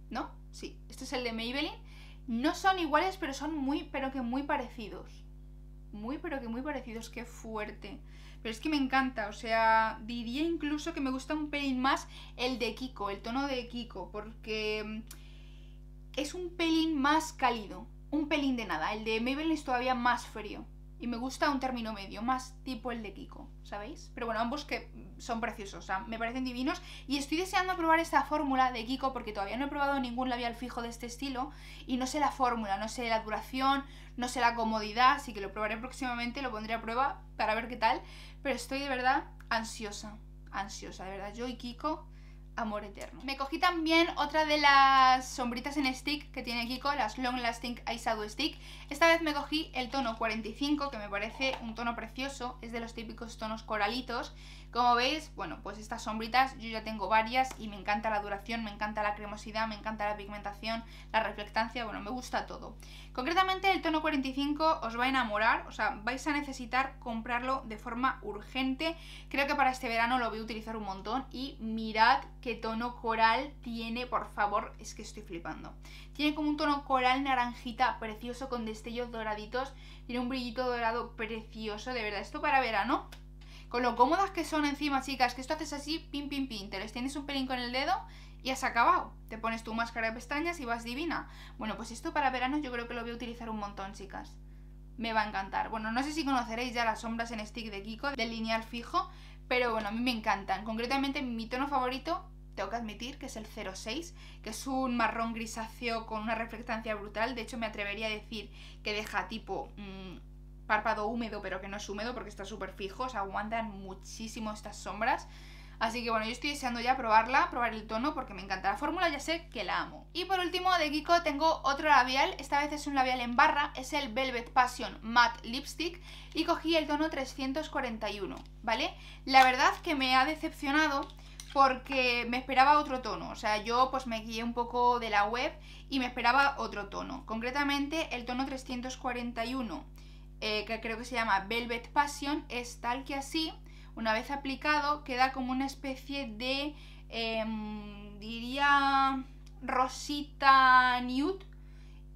¿no? Sí, este es el de Maybelline. No son iguales, pero son muy, pero que muy parecidos. Muy, pero que muy parecidos, qué fuerte. Pero es que me encanta, o sea, diría incluso que me gusta un pelín más el de Kiko, el tono de Kiko, porque es un pelín más cálido, un pelín de nada. El de Maybelline es todavía más frío. Y me gusta un término medio, más tipo el de Kiko, ¿sabéis? Pero bueno, ambos que son preciosos, o sea, me parecen divinos. Y estoy deseando probar esta fórmula de Kiko porque todavía no he probado ningún labial fijo de este estilo. Y no sé la fórmula, no sé la duración, no sé la comodidad. Así que lo probaré próximamente, lo pondré a prueba para ver qué tal. Pero estoy de verdad ansiosa, ansiosa, de verdad. Yo y Kiko, amor eterno. Me cogí también otra de las sombritas en stick que tiene Kiko, las Long Lasting Eyeshadow Stick. Esta vez me cogí el tono cuarenta y cinco, que me parece un tono precioso. Es de los típicos tonos coralitos. Como veis, bueno, pues estas sombritas yo ya tengo varias y me encanta la duración, me encanta la cremosidad, me encanta la pigmentación, la reflectancia, bueno, me gusta todo. Concretamente el tono cuarenta y cinco os va a enamorar, o sea, vais a necesitar comprarlo de forma urgente. Creo que para este verano lo voy a utilizar un montón y mirad qué tono coral tiene, por favor, es que estoy flipando. Tiene como un tono coral naranjita precioso con destellos doraditos, tiene un brillito dorado precioso, de verdad, esto para verano. Con lo cómodas que son encima, chicas, que esto haces así, pim, pim, pim, te les tienes un pelín con el dedo y has acabado. Te pones tu máscara de pestañas y vas divina. Bueno, pues esto para verano yo creo que lo voy a utilizar un montón, chicas. Me va a encantar. Bueno, no sé si conoceréis ya las sombras en stick de Kiko, del lineal fijo, pero bueno, a mí me encantan. Concretamente mi tono favorito, tengo que admitir, que es el cero seis, que es un marrón grisáceo con una reflectancia brutal. De hecho, me atrevería a decir que deja tipo mmm, párpado húmedo, pero que no es húmedo porque está súper fijo. O sea, aguantan muchísimo estas sombras. Así que bueno, yo estoy deseando ya probarla, probar el tono, porque me encanta la fórmula, ya sé que la amo. Y por último, de Kiko tengo otro labial, esta vez es un labial en barra, es el Velvet Passion Matte Lipstick y cogí el tono trescientos cuarenta y uno, ¿vale? La verdad que me ha decepcionado porque me esperaba otro tono, o sea, yo pues me guié un poco de la web y me esperaba otro tono. Concretamente, el tono trescientos cuarenta y uno, eh, que creo que se llama Velvet Passion, es tal que así. Una vez aplicado queda como una especie de, eh, diría, rosita nude.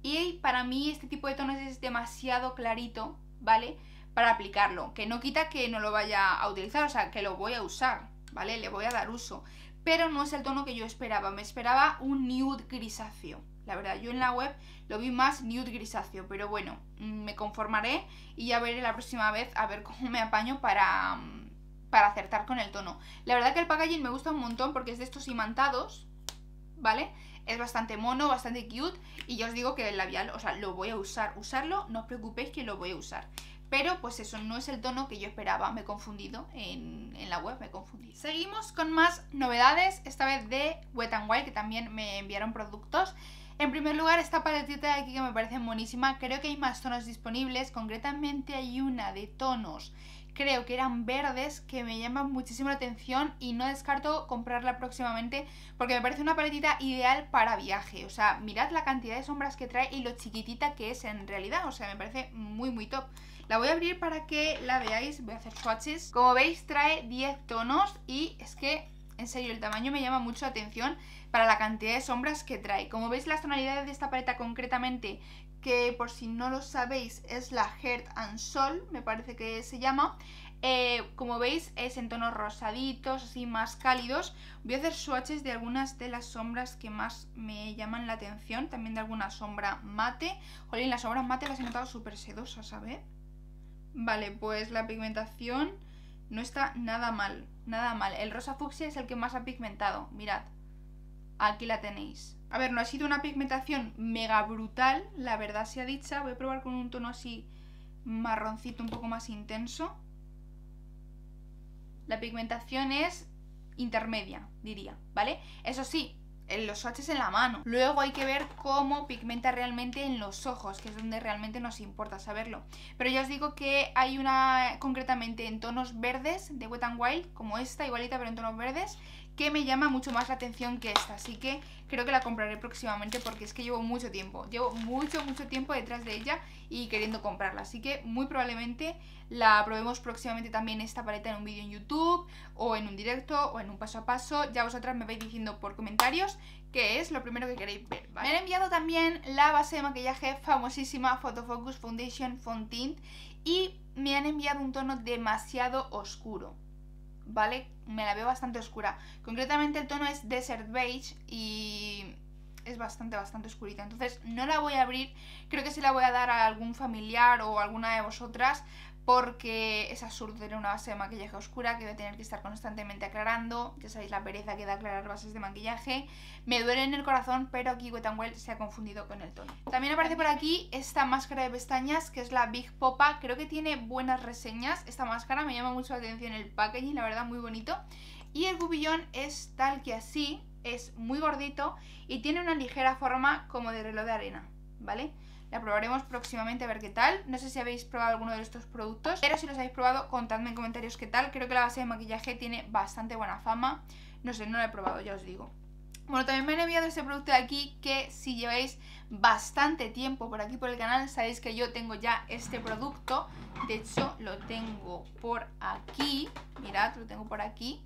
Y para mí este tipo de tonos es demasiado clarito, ¿vale? Para aplicarlo, que no quita que no lo vaya a utilizar, o sea, que lo voy a usar, ¿vale? Le voy a dar uso, pero no es el tono que yo esperaba, me esperaba un nude grisáceo. La verdad, yo en la web lo vi más nude grisáceo, pero bueno, me conformaré y ya veré la próxima vez a ver cómo me apaño para... para acertar con el tono. La verdad que el packaging me gusta un montón porque es de estos imantados, ¿vale? Es bastante mono, bastante cute. Y yo os digo que el labial, o sea, lo voy a usar. Usarlo, no os preocupéis que lo voy a usar. Pero pues eso, no es el tono que yo esperaba. Me he confundido en, en la web, me he confundido. Seguimos con más novedades, esta vez de Wet n Wild, que también me enviaron productos. En primer lugar, esta paletita de aquí que me parece buenísima. Creo que hay más tonos disponibles. Concretamente hay una de tonos, creo que eran verdes, que me llaman muchísimo la atención y no descarto comprarla próximamente porque me parece una paletita ideal para viaje. O sea, mirad la cantidad de sombras que trae y lo chiquitita que es en realidad. O sea, me parece muy muy top. La voy a abrir para que la veáis, voy a hacer swatches. Como veis trae diez tonos y es que, en serio, el tamaño me llama mucho la atención para la cantidad de sombras que trae. Como veis, las tonalidades de esta paleta concretamente, que por si no lo sabéis es la Heart and Soul, me parece que se llama, eh, como veis es en tonos rosaditos, así más cálidos. Voy a hacer swatches de algunas de las sombras que más me llaman la atención, también de alguna sombra mate. Jolín, las sombras mate las he notado súper sedosas, ¿sabes? Vale, pues la pigmentación no está nada mal, nada mal. El rosa fucsia es el que más ha pigmentado, mirad, aquí la tenéis. A ver, no ha sido una pigmentación mega brutal, la verdad sea dicha. Voy a probar con un tono así marroncito, un poco más intenso. La pigmentación es intermedia, diría, ¿vale? Eso sí, en los swatches en la mano. Luego hay que ver cómo pigmenta realmente en los ojos, que es donde realmente nos importa saberlo. Pero ya os digo que hay una, concretamente en tonos verdes, de Wet n Wild, como esta, igualita pero en tonos verdes, que me llama mucho más la atención que esta, así que creo que la compraré próximamente porque es que llevo mucho tiempo, llevo mucho mucho tiempo detrás de ella y queriendo comprarla, así que muy probablemente la probemos próximamente también esta paleta en un vídeo en YouTube o en un directo o en un paso a paso. Ya vosotras me vais diciendo por comentarios que es lo primero que queréis ver, ¿vale? Me han enviado también la base de maquillaje famosísima Photo Focus Foundation Font Tint y me han enviado un tono demasiado oscuro, ¿vale? Me la veo bastante oscura. Concretamente el tono es Desert Beige y es bastante, bastante oscurita. Entonces no la voy a abrir, creo que se la voy a dar a algún familiar o a alguna de vosotras porque es absurdo tener una base de maquillaje oscura que voy a tener que estar constantemente aclarando. Ya sabéis la pereza que da aclarar bases de maquillaje. Me duele en el corazón, pero aquí Wet n Wild se ha confundido con el tono. También aparece por aquí esta máscara de pestañas que es la Big Popa. Creo que tiene buenas reseñas esta máscara, me llama mucho la atención el packaging, la verdad muy bonito. Y el bubillón es tal que así, es muy gordito y tiene una ligera forma como de reloj de arena, ¿vale? La probaremos próximamente a ver qué tal. No sé si habéis probado alguno de estos productos, pero si los habéis probado, contadme en comentarios qué tal. Creo que la base de maquillaje tiene bastante buena fama. No sé, no la he probado, ya os digo. Bueno, también me han enviado este producto de aquí que si lleváis bastante tiempo por aquí por el canal, sabéis que yo tengo ya este producto. De hecho, lo tengo por aquí. Mirad, lo tengo por aquí.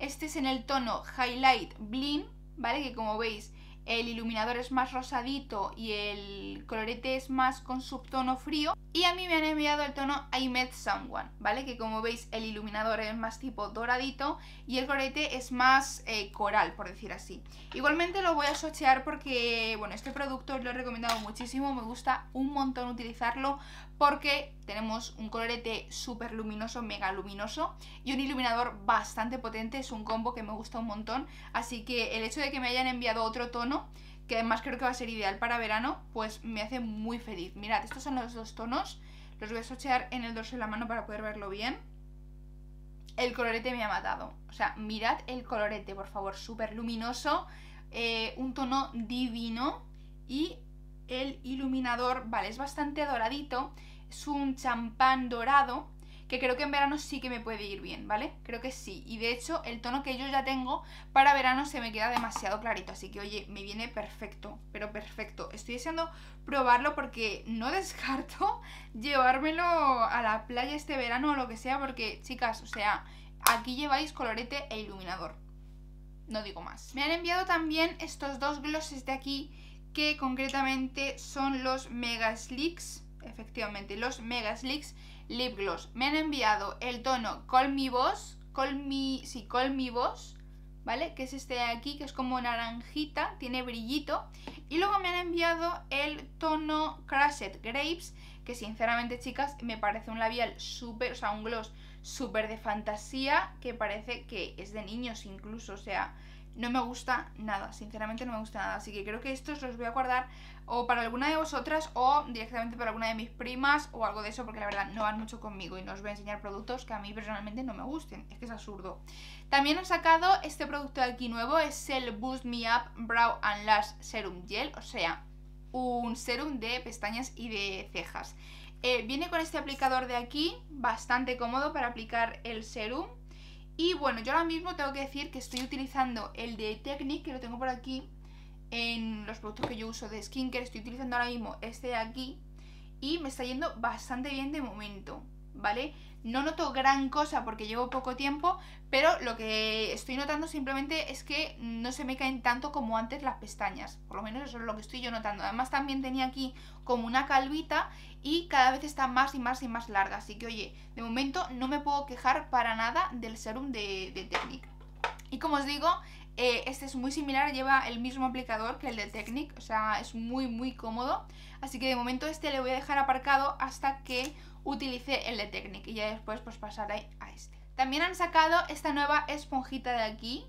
Este es en el tono Highlight Bling, ¿vale? Que como veis, el iluminador es más rosadito y el colorete es más con subtono frío. Y a mí me han enviado el tono I Met Someone, ¿vale? Que como veis el iluminador es más tipo doradito y el colorete es más eh, coral, por decir así. Igualmente lo voy a swatchear porque, bueno, este producto os lo he recomendado muchísimo. Me gusta un montón utilizarlo porque tenemos un colorete súper luminoso, mega luminoso, y un iluminador bastante potente. Es un combo que me gusta un montón, así que el hecho de que me hayan enviado otro tono, que además creo que va a ser ideal para verano, pues me hace muy feliz. Mirad, estos son los dos tonos, los voy a swatchear en el dorso de la mano para poder verlo bien. El colorete me ha matado, o sea, mirad el colorete, por favor, súper luminoso, eh, un tono divino, y el iluminador, vale, es bastante doradito, es un champán dorado, que creo que en verano sí que me puede ir bien, ¿vale? Creo que sí, y de hecho el tono que yo ya tengo para verano se me queda demasiado clarito, así que oye, me viene perfecto, pero perfecto. Estoy deseando probarlo porque no descarto llevármelo a la playa este verano o lo que sea, porque chicas, o sea, aquí lleváis colorete e iluminador, no digo más. Me han enviado también estos dos glosses de aquí, que concretamente son los Mega Slicks, efectivamente, los Mega Slicks Lip Gloss. Me han enviado el tono Call Me Boss, Call Me, sí, Call Me Boss, ¿vale? Que es este de aquí, que es como naranjita, tiene brillito. Y luego me han enviado el tono Crushed Grapes, que sinceramente, chicas, me parece un labial súper, o sea, un gloss súper de fantasía, que parece que es de niños incluso, o sea, no me gusta nada, sinceramente no me gusta nada. Así que creo que estos los voy a guardar o para alguna de vosotras o directamente para alguna de mis primas o algo de eso, porque la verdad no van mucho conmigo y no os voy a enseñar productos que a mí personalmente no me gusten, es que es absurdo. También he sacado este producto de aquí nuevo, es el Boost Me Up Brow and Lash Serum Gel, o sea, un serum de pestañas y de cejas. Eh, viene con este aplicador de aquí, bastante cómodo para aplicar el serum. Y bueno, yo ahora mismo tengo que decir que estoy utilizando el de Technic, que lo tengo por aquí en los productos que yo uso de skincare. Estoy utilizando ahora mismo este de aquí y me está yendo bastante bien de momento, ¿vale? No noto gran cosa porque llevo poco tiempo, pero lo que estoy notando simplemente es que no se me caen tanto como antes las pestañas. Por lo menos eso es lo que estoy yo notando. Además también tenía aquí como una calvita y cada vez está más y más y más larga. Así que oye, de momento no me puedo quejar para nada del serum de, de Technic. Y como os digo, eh, este es muy similar, lleva el mismo aplicador que el de Technic. O sea, es muy muy cómodo. Así que de momento este le voy a dejar aparcado hasta que utilicé el de Technic y ya después pues pasaré a este. También han sacado esta nueva esponjita de aquí,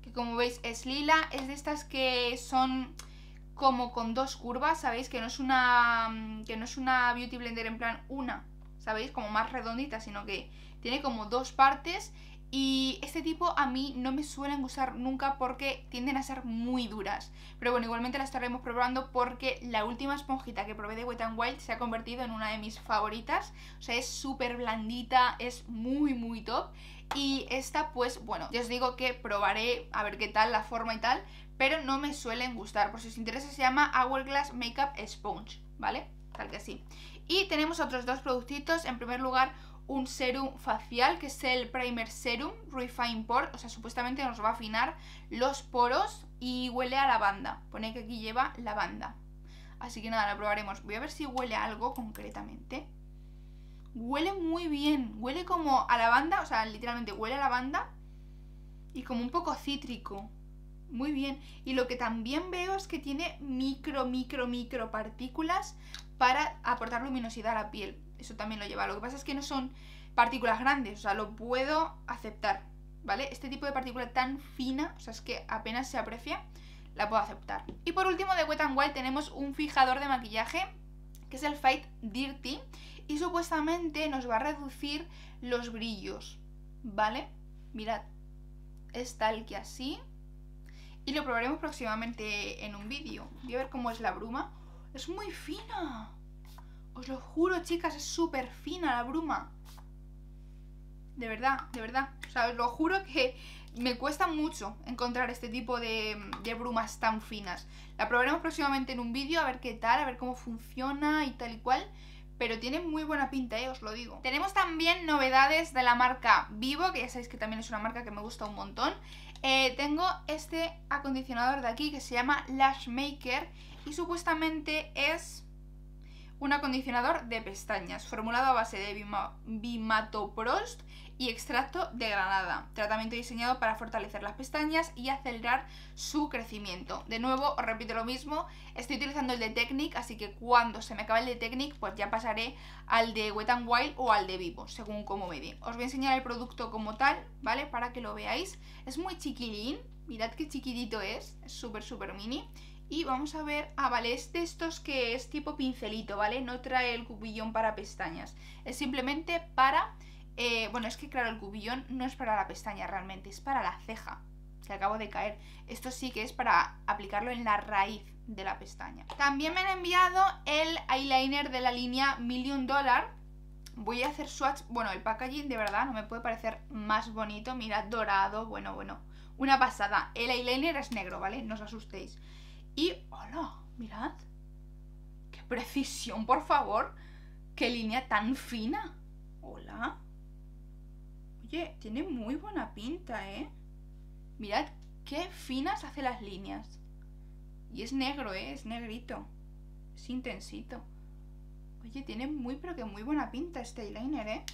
que como veis es lila, es de estas que son como con dos curvas, ¿sabéis? Que no es una, que no es una Beauty Blender en plan una, ¿sabéis? Como más redondita, sino que tiene como dos partes. Y este tipo a mí no me suelen gustar nunca porque tienden a ser muy duras. Pero bueno, igualmente la estaremos probando porque la última esponjita que probé de Wet n Wild se ha convertido en una de mis favoritas. O sea, es súper blandita, es muy muy top. Y esta pues bueno, ya os digo que probaré a ver qué tal la forma y tal, pero no me suelen gustar. Por si os interesa, se llama Hourglass Makeup Sponge, ¿vale? Tal que así. Y tenemos otros dos productitos. En primer lugar, un serum facial, que es el Primer Serum Refine Pore, o sea, supuestamente nos va a afinar los poros y huele a lavanda, pone que aquí lleva lavanda, así que nada, lo probaremos. Voy a ver si huele a algo concretamente. Huele muy bien, huele como a lavanda, o sea, literalmente huele a lavanda y como un poco cítrico, muy bien. Y lo que también veo es que tiene micro, micro, micro partículas para aportar luminosidad a la piel. Eso también lo lleva, lo que pasa es que no son partículas grandes, o sea, lo puedo aceptar, ¿vale? Este tipo de partícula tan fina, o sea, es que apenas se aprecia, la puedo aceptar. Y por último, de Wet n Wild tenemos un fijador de maquillaje, que es el Fight Dirty, y supuestamente nos va a reducir los brillos, ¿vale? Mirad, es tal que así, y lo probaremos próximamente en un vídeo. Voy a ver cómo es la bruma, es muy fina. Os lo juro, chicas, es súper fina la bruma. De verdad, de verdad. O sea, os lo juro que me cuesta mucho encontrar este tipo de, de brumas tan finas. La probaremos próximamente en un vídeo, a ver qué tal, a ver cómo funciona y tal y cual. Pero tiene muy buena pinta, eh, os lo digo. Tenemos también novedades de la marca Vivo, que ya sabéis que también es una marca que me gusta un montón. Eh, tengo este acondicionador de aquí que se llama Lash Maker y supuestamente es un acondicionador de pestañas, formulado a base de bimatoprost y extracto de granada. Tratamiento diseñado para fortalecer las pestañas y acelerar su crecimiento. De nuevo, os repito lo mismo, estoy utilizando el de Technic, así que cuando se me acabe el de Technic, pues ya pasaré al de Wet n Wild o al de Vivo, según como me dé. Os voy a enseñar el producto como tal, ¿vale? Para que lo veáis. Es muy chiquilín, mirad qué chiquitito es, es súper, súper mini. Y vamos a ver, ah vale, es de estos que es tipo pincelito, ¿vale? No trae el cubillón para pestañas, es simplemente para, eh, bueno, es que claro, el cubillón no es para la pestaña realmente, es para la ceja, que acabo de caer. Esto sí que es para aplicarlo en la raíz de la pestaña. También me han enviado el eyeliner de la línea Million Dollar. Voy a hacer swatch, bueno, el packaging de verdad no me puede parecer más bonito, mirad, dorado, bueno, bueno, una pasada. El eyeliner es negro, ¿vale? No os asustéis. Y, hola, mirad, qué precisión, por favor, qué línea tan fina, hola, oye, tiene muy buena pinta, eh, mirad qué finas hace las líneas, y es negro, eh, es negrito, es intensito, oye, tiene muy, pero que muy buena pinta este eyeliner, eh.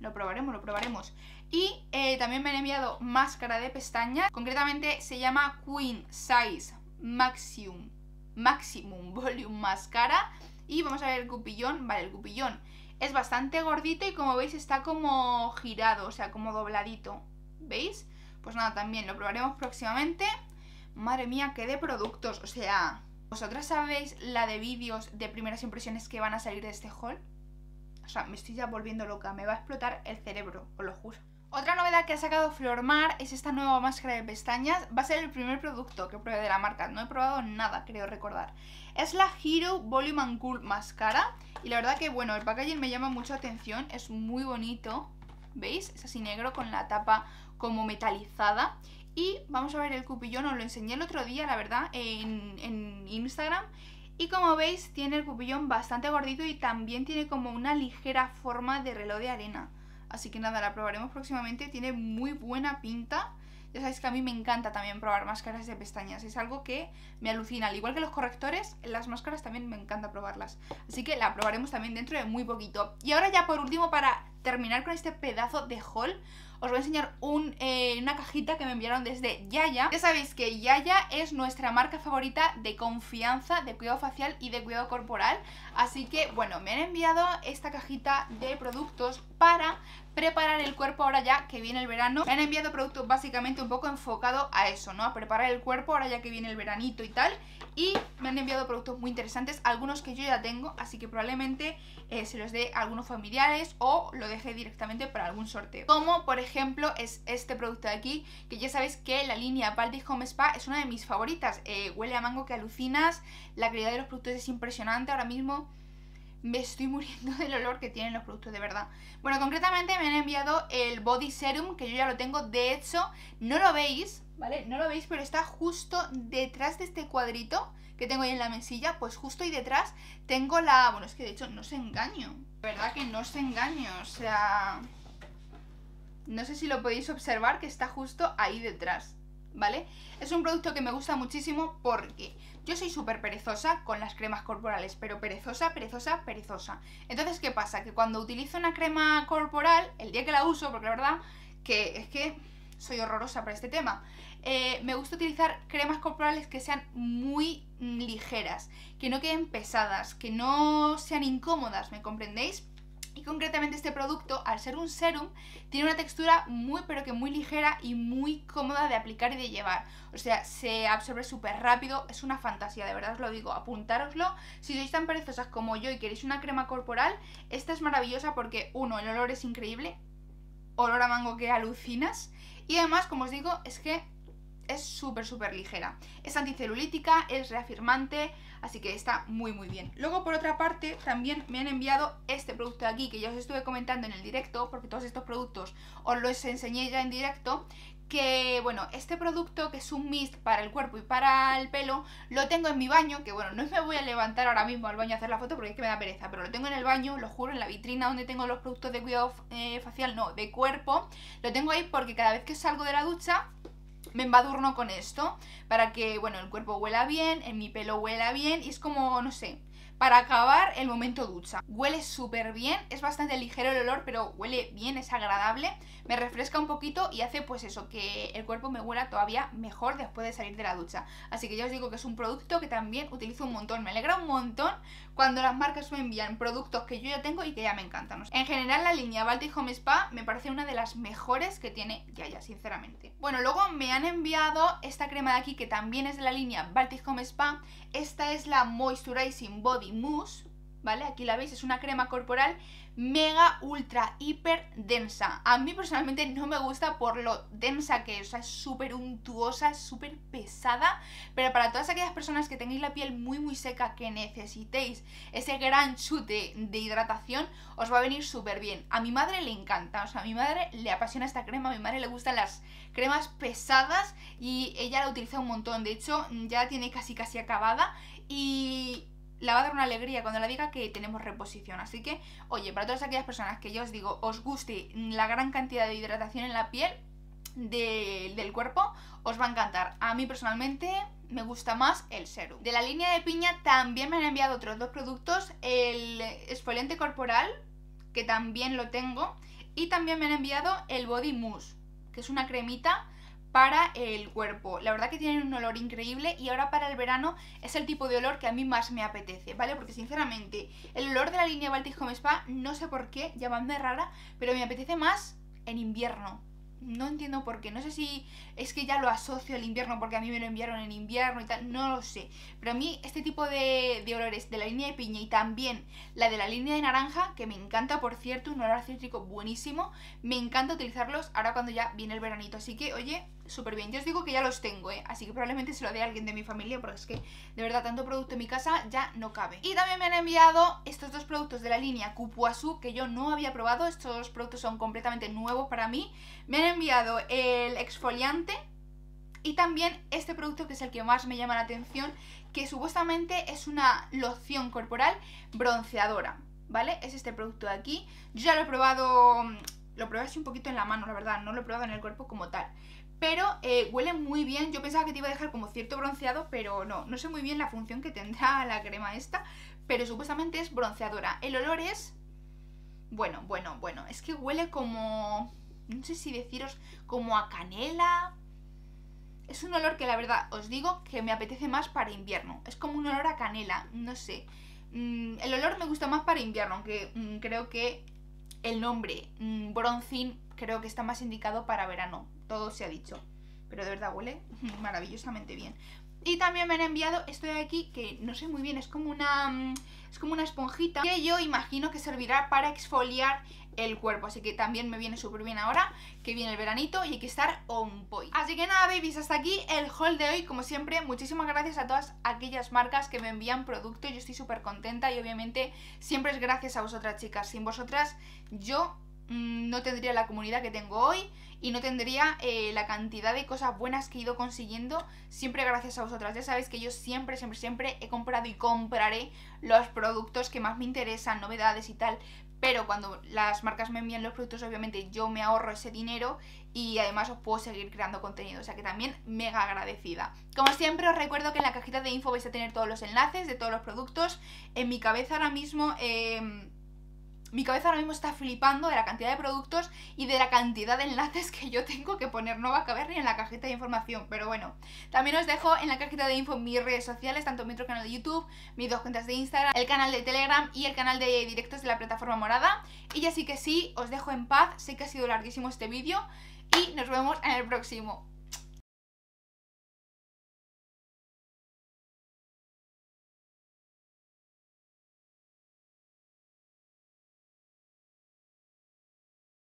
Lo probaremos, lo probaremos. Y eh, también me han enviado máscara de pestañas. Concretamente se llama Queen Size Maximum Maximum Volume Mascara. Y vamos a ver el cupillón. Vale, el cupillón es bastante gordito y como veis está como girado, o sea, como dobladito. ¿Veis? Pues nada, también lo probaremos próximamente. Madre mía, qué de productos. O sea, ¿vosotras sabéis la de vídeos de primeras impresiones que van a salir de este haul? O sea, me estoy ya volviendo loca, me va a explotar el cerebro, os lo juro. Otra novedad que ha sacado Flormar es esta nueva máscara de pestañas. Va a ser el primer producto que pruebe de la marca, no he probado nada, creo recordar. Es la Hero Volume and Cool Mascara. Y la verdad que, bueno, el packaging me llama mucho atención, es muy bonito. ¿Veis? Es así negro con la tapa como metalizada. Y vamos a ver el cupillón, os lo enseñé el otro día, la verdad, en, en Instagram. Y como veis tiene el cupillón bastante gordito y también tiene como una ligera forma de reloj de arena. Así que nada, la probaremos próximamente, tiene muy buena pinta. Ya sabéis que a mí me encanta también probar máscaras de pestañas, es algo que me alucina. Al igual que los correctores, las máscaras también me encanta probarlas. Así que la probaremos también dentro de muy poquito. Y ahora ya por último, para terminar con este pedazo de haul, os voy a enseñar un, eh, una cajita que me enviaron desde Yaya. Ya sabéis que Yaya es nuestra marca favorita de confianza, de cuidado facial y de cuidado corporal. Así que bueno, me han enviado esta cajita de productos para preparar el cuerpo ahora ya que viene el verano. Me han enviado productos básicamente un poco enfocado a eso, ¿no? A preparar el cuerpo ahora ya que viene el veranito y tal. Y me han enviado productos muy interesantes, algunos que yo ya tengo, así que probablemente eh, se los dé a algunos familiares o lo dejé directamente para algún sorteo. Como por ejemplo es este producto de aquí, que ya sabéis que la línea Baltic Home Spa es una de mis favoritas. eh, Huele a mango que alucinas, la calidad de los productos es impresionante, ahora mismo me estoy muriendo del olor que tienen los productos, de verdad. Bueno, concretamente me han enviado el Body Serum, que yo ya lo tengo. De hecho, no lo veis, ¿vale? No lo veis, pero está justo detrás de este cuadrito que tengo ahí en la mesilla. Pues justo ahí detrás tengo la... Bueno, es que de hecho no os engaño. De verdad que no os engaño, o sea... No sé si lo podéis observar, que está justo ahí detrás, ¿vale? Es un producto que me gusta muchísimo porque... Yo soy súper perezosa con las cremas corporales, pero perezosa, perezosa, perezosa. Entonces, ¿qué pasa? Que cuando utilizo una crema corporal, el día que la uso, porque la verdad que es que soy horrorosa para este tema, eh, me gusta utilizar cremas corporales que sean muy ligeras, que no queden pesadas, que no sean incómodas, ¿me comprendéis? Y concretamente este producto, al ser un serum, tiene una textura muy pero que muy ligera y muy cómoda de aplicar y de llevar. O sea, se absorbe súper rápido, es una fantasía, de verdad os lo digo, apuntároslo. Si sois tan perezosas como yo y queréis una crema corporal, esta es maravillosa porque, uno, el olor es increíble, olor a mango que alucinas. Y además, como os digo, es que es súper súper ligera, es anticelulítica, es reafirmante, así que está muy muy bien. Luego por otra parte también me han enviado este producto de aquí, que ya os estuve comentando en el directo, porque todos estos productos os los enseñé ya en directo. Que bueno, este producto que es un mist para el cuerpo y para el pelo, lo tengo en mi baño, que bueno, no me voy a levantar ahora mismo al baño a hacer la foto porque es que me da pereza, pero lo tengo en el baño, lo juro, en la vitrina donde tengo los productos de cuidado eh, facial, no, de cuerpo. Lo tengo ahí porque cada vez que salgo de la ducha me embadurno con esto para que, bueno, el cuerpo huela bien, en mi pelo huela bien y es como, no sé, Para acabar, el momento ducha. Huele súper bien, es bastante ligero el olor, pero huele bien, es agradable. Me refresca un poquito y hace pues eso, que el cuerpo me huela todavía mejor después de salir de la ducha. Así que ya os digo que es un producto que también utilizo un montón. Me alegra un montón cuando las marcas me envían productos que yo ya tengo y que ya me encantan. En general, la línea Baltic Home Spa me parece una de las mejores que tiene Yaya, sinceramente. Bueno, luego me han enviado esta crema de aquí que también es de la línea Baltic Home Spa. Esta es la Moisturizing Body Mousse, ¿vale? Aquí la veis, es una crema corporal mega, ultra, hiper densa. A mí personalmente no me gusta por lo densa que es, o sea, es súper untuosa, es súper pesada, pero para todas aquellas personas que tengáis la piel muy muy seca, que necesitéis ese gran chute de hidratación, os va a venir súper bien. A mi madre le encanta, o sea, a mi madre le apasiona esta crema, a mi madre le gustan las cremas pesadas y ella la utiliza un montón. De hecho, ya tiene casi casi acabada y la va a dar una alegría cuando la diga que tenemos reposición. Así que, oye, para todas aquellas personas que yo os digo, os guste la gran cantidad de hidratación en la piel de, del cuerpo, os va a encantar. A mí personalmente me gusta más el serum. De la línea de piña también me han enviado otros dos productos. El exfoliante corporal, que también lo tengo. Y también me han enviado el Body Mousse, que es una cremita para el cuerpo. La verdad que tienen un olor increíble y ahora para el verano es el tipo de olor que a mí más me apetece, ¿vale? Porque sinceramente el olor de la línea Baltic Home Spa, no sé por qué, llamadme rara, pero me apetece más en invierno. No entiendo por qué, no sé si es que ya lo asocio al invierno porque a mí me lo enviaron en invierno y tal, no lo sé. Pero a mí este tipo de, de olores de la línea de piña y también la de la línea de naranja, que me encanta por cierto, un olor cítrico buenísimo, me encanta utilizarlos ahora cuando ya viene el veranito. Así que, oye, súper bien. Yo os digo que ya los tengo, ¿eh? Así que probablemente se lo dé a alguien de mi familia, porque es que de verdad tanto producto en mi casa ya no cabe. Y también me han enviado estos dos productos de la línea Kupuasu, que yo no había probado. Estos productos son completamente nuevos para mí. Me han enviado el exfoliante y también este producto, que es el que más me llama la atención, que supuestamente es una loción corporal bronceadora, ¿vale? Es este producto de aquí. Yo ya lo he probado, lo probé así un poquito en la mano, la verdad, no lo he probado en el cuerpo como tal. Pero eh, huele muy bien. Yo pensaba que te iba a dejar como cierto bronceado, pero no, no sé muy bien la función que tendrá la crema esta, pero supuestamente es bronceadora. El olor es... bueno, bueno, bueno, es que huele como... no sé si deciros como a canela. Es un olor que la verdad os digo que me apetece más para invierno. Es como un olor a canela, no sé. Mm, el olor me gusta más para invierno, aunque mm, creo que el nombre mm, Bronzing creo que está más indicado para verano. Todo se ha dicho, pero de verdad huele maravillosamente bien. Y también me han enviado esto de aquí, que no sé muy bien, es como una es como una esponjita que yo imagino que servirá para exfoliar el cuerpo. Así que también me viene súper bien ahora que viene el veranito y hay que estar on point. Así que nada, babies, hasta aquí el haul de hoy. Como siempre, muchísimas gracias a todas aquellas marcas que me envían producto. Yo estoy súper contenta y obviamente siempre es gracias a vosotras, chicas. Sin vosotras yo mmm, no tendría la comunidad que tengo hoy y no tendría eh, la cantidad de cosas buenas que he ido consiguiendo, siempre gracias a vosotras. Ya sabéis que yo siempre, siempre, siempre he comprado y compraré los productos que más me interesan, novedades y tal. Pero cuando las marcas me envían los productos, obviamente yo me ahorro ese dinero y además os puedo seguir creando contenido. O sea que también mega agradecida. Como siempre os recuerdo que en la cajita de info vais a tener todos los enlaces de todos los productos. En mi cabeza ahora mismo... Eh... Mi cabeza ahora mismo está flipando de la cantidad de productos y de la cantidad de enlaces que yo tengo que poner. No va a caber ni en la cajita de información, pero bueno. También os dejo en la cajita de info mis redes sociales, tanto mi otro canal de YouTube, mis dos cuentas de Instagram, el canal de Telegram y el canal de directos de la plataforma morada. Y ya sí que sí, os dejo en paz. Sé que ha sido larguísimo este vídeo y nos vemos en el próximo.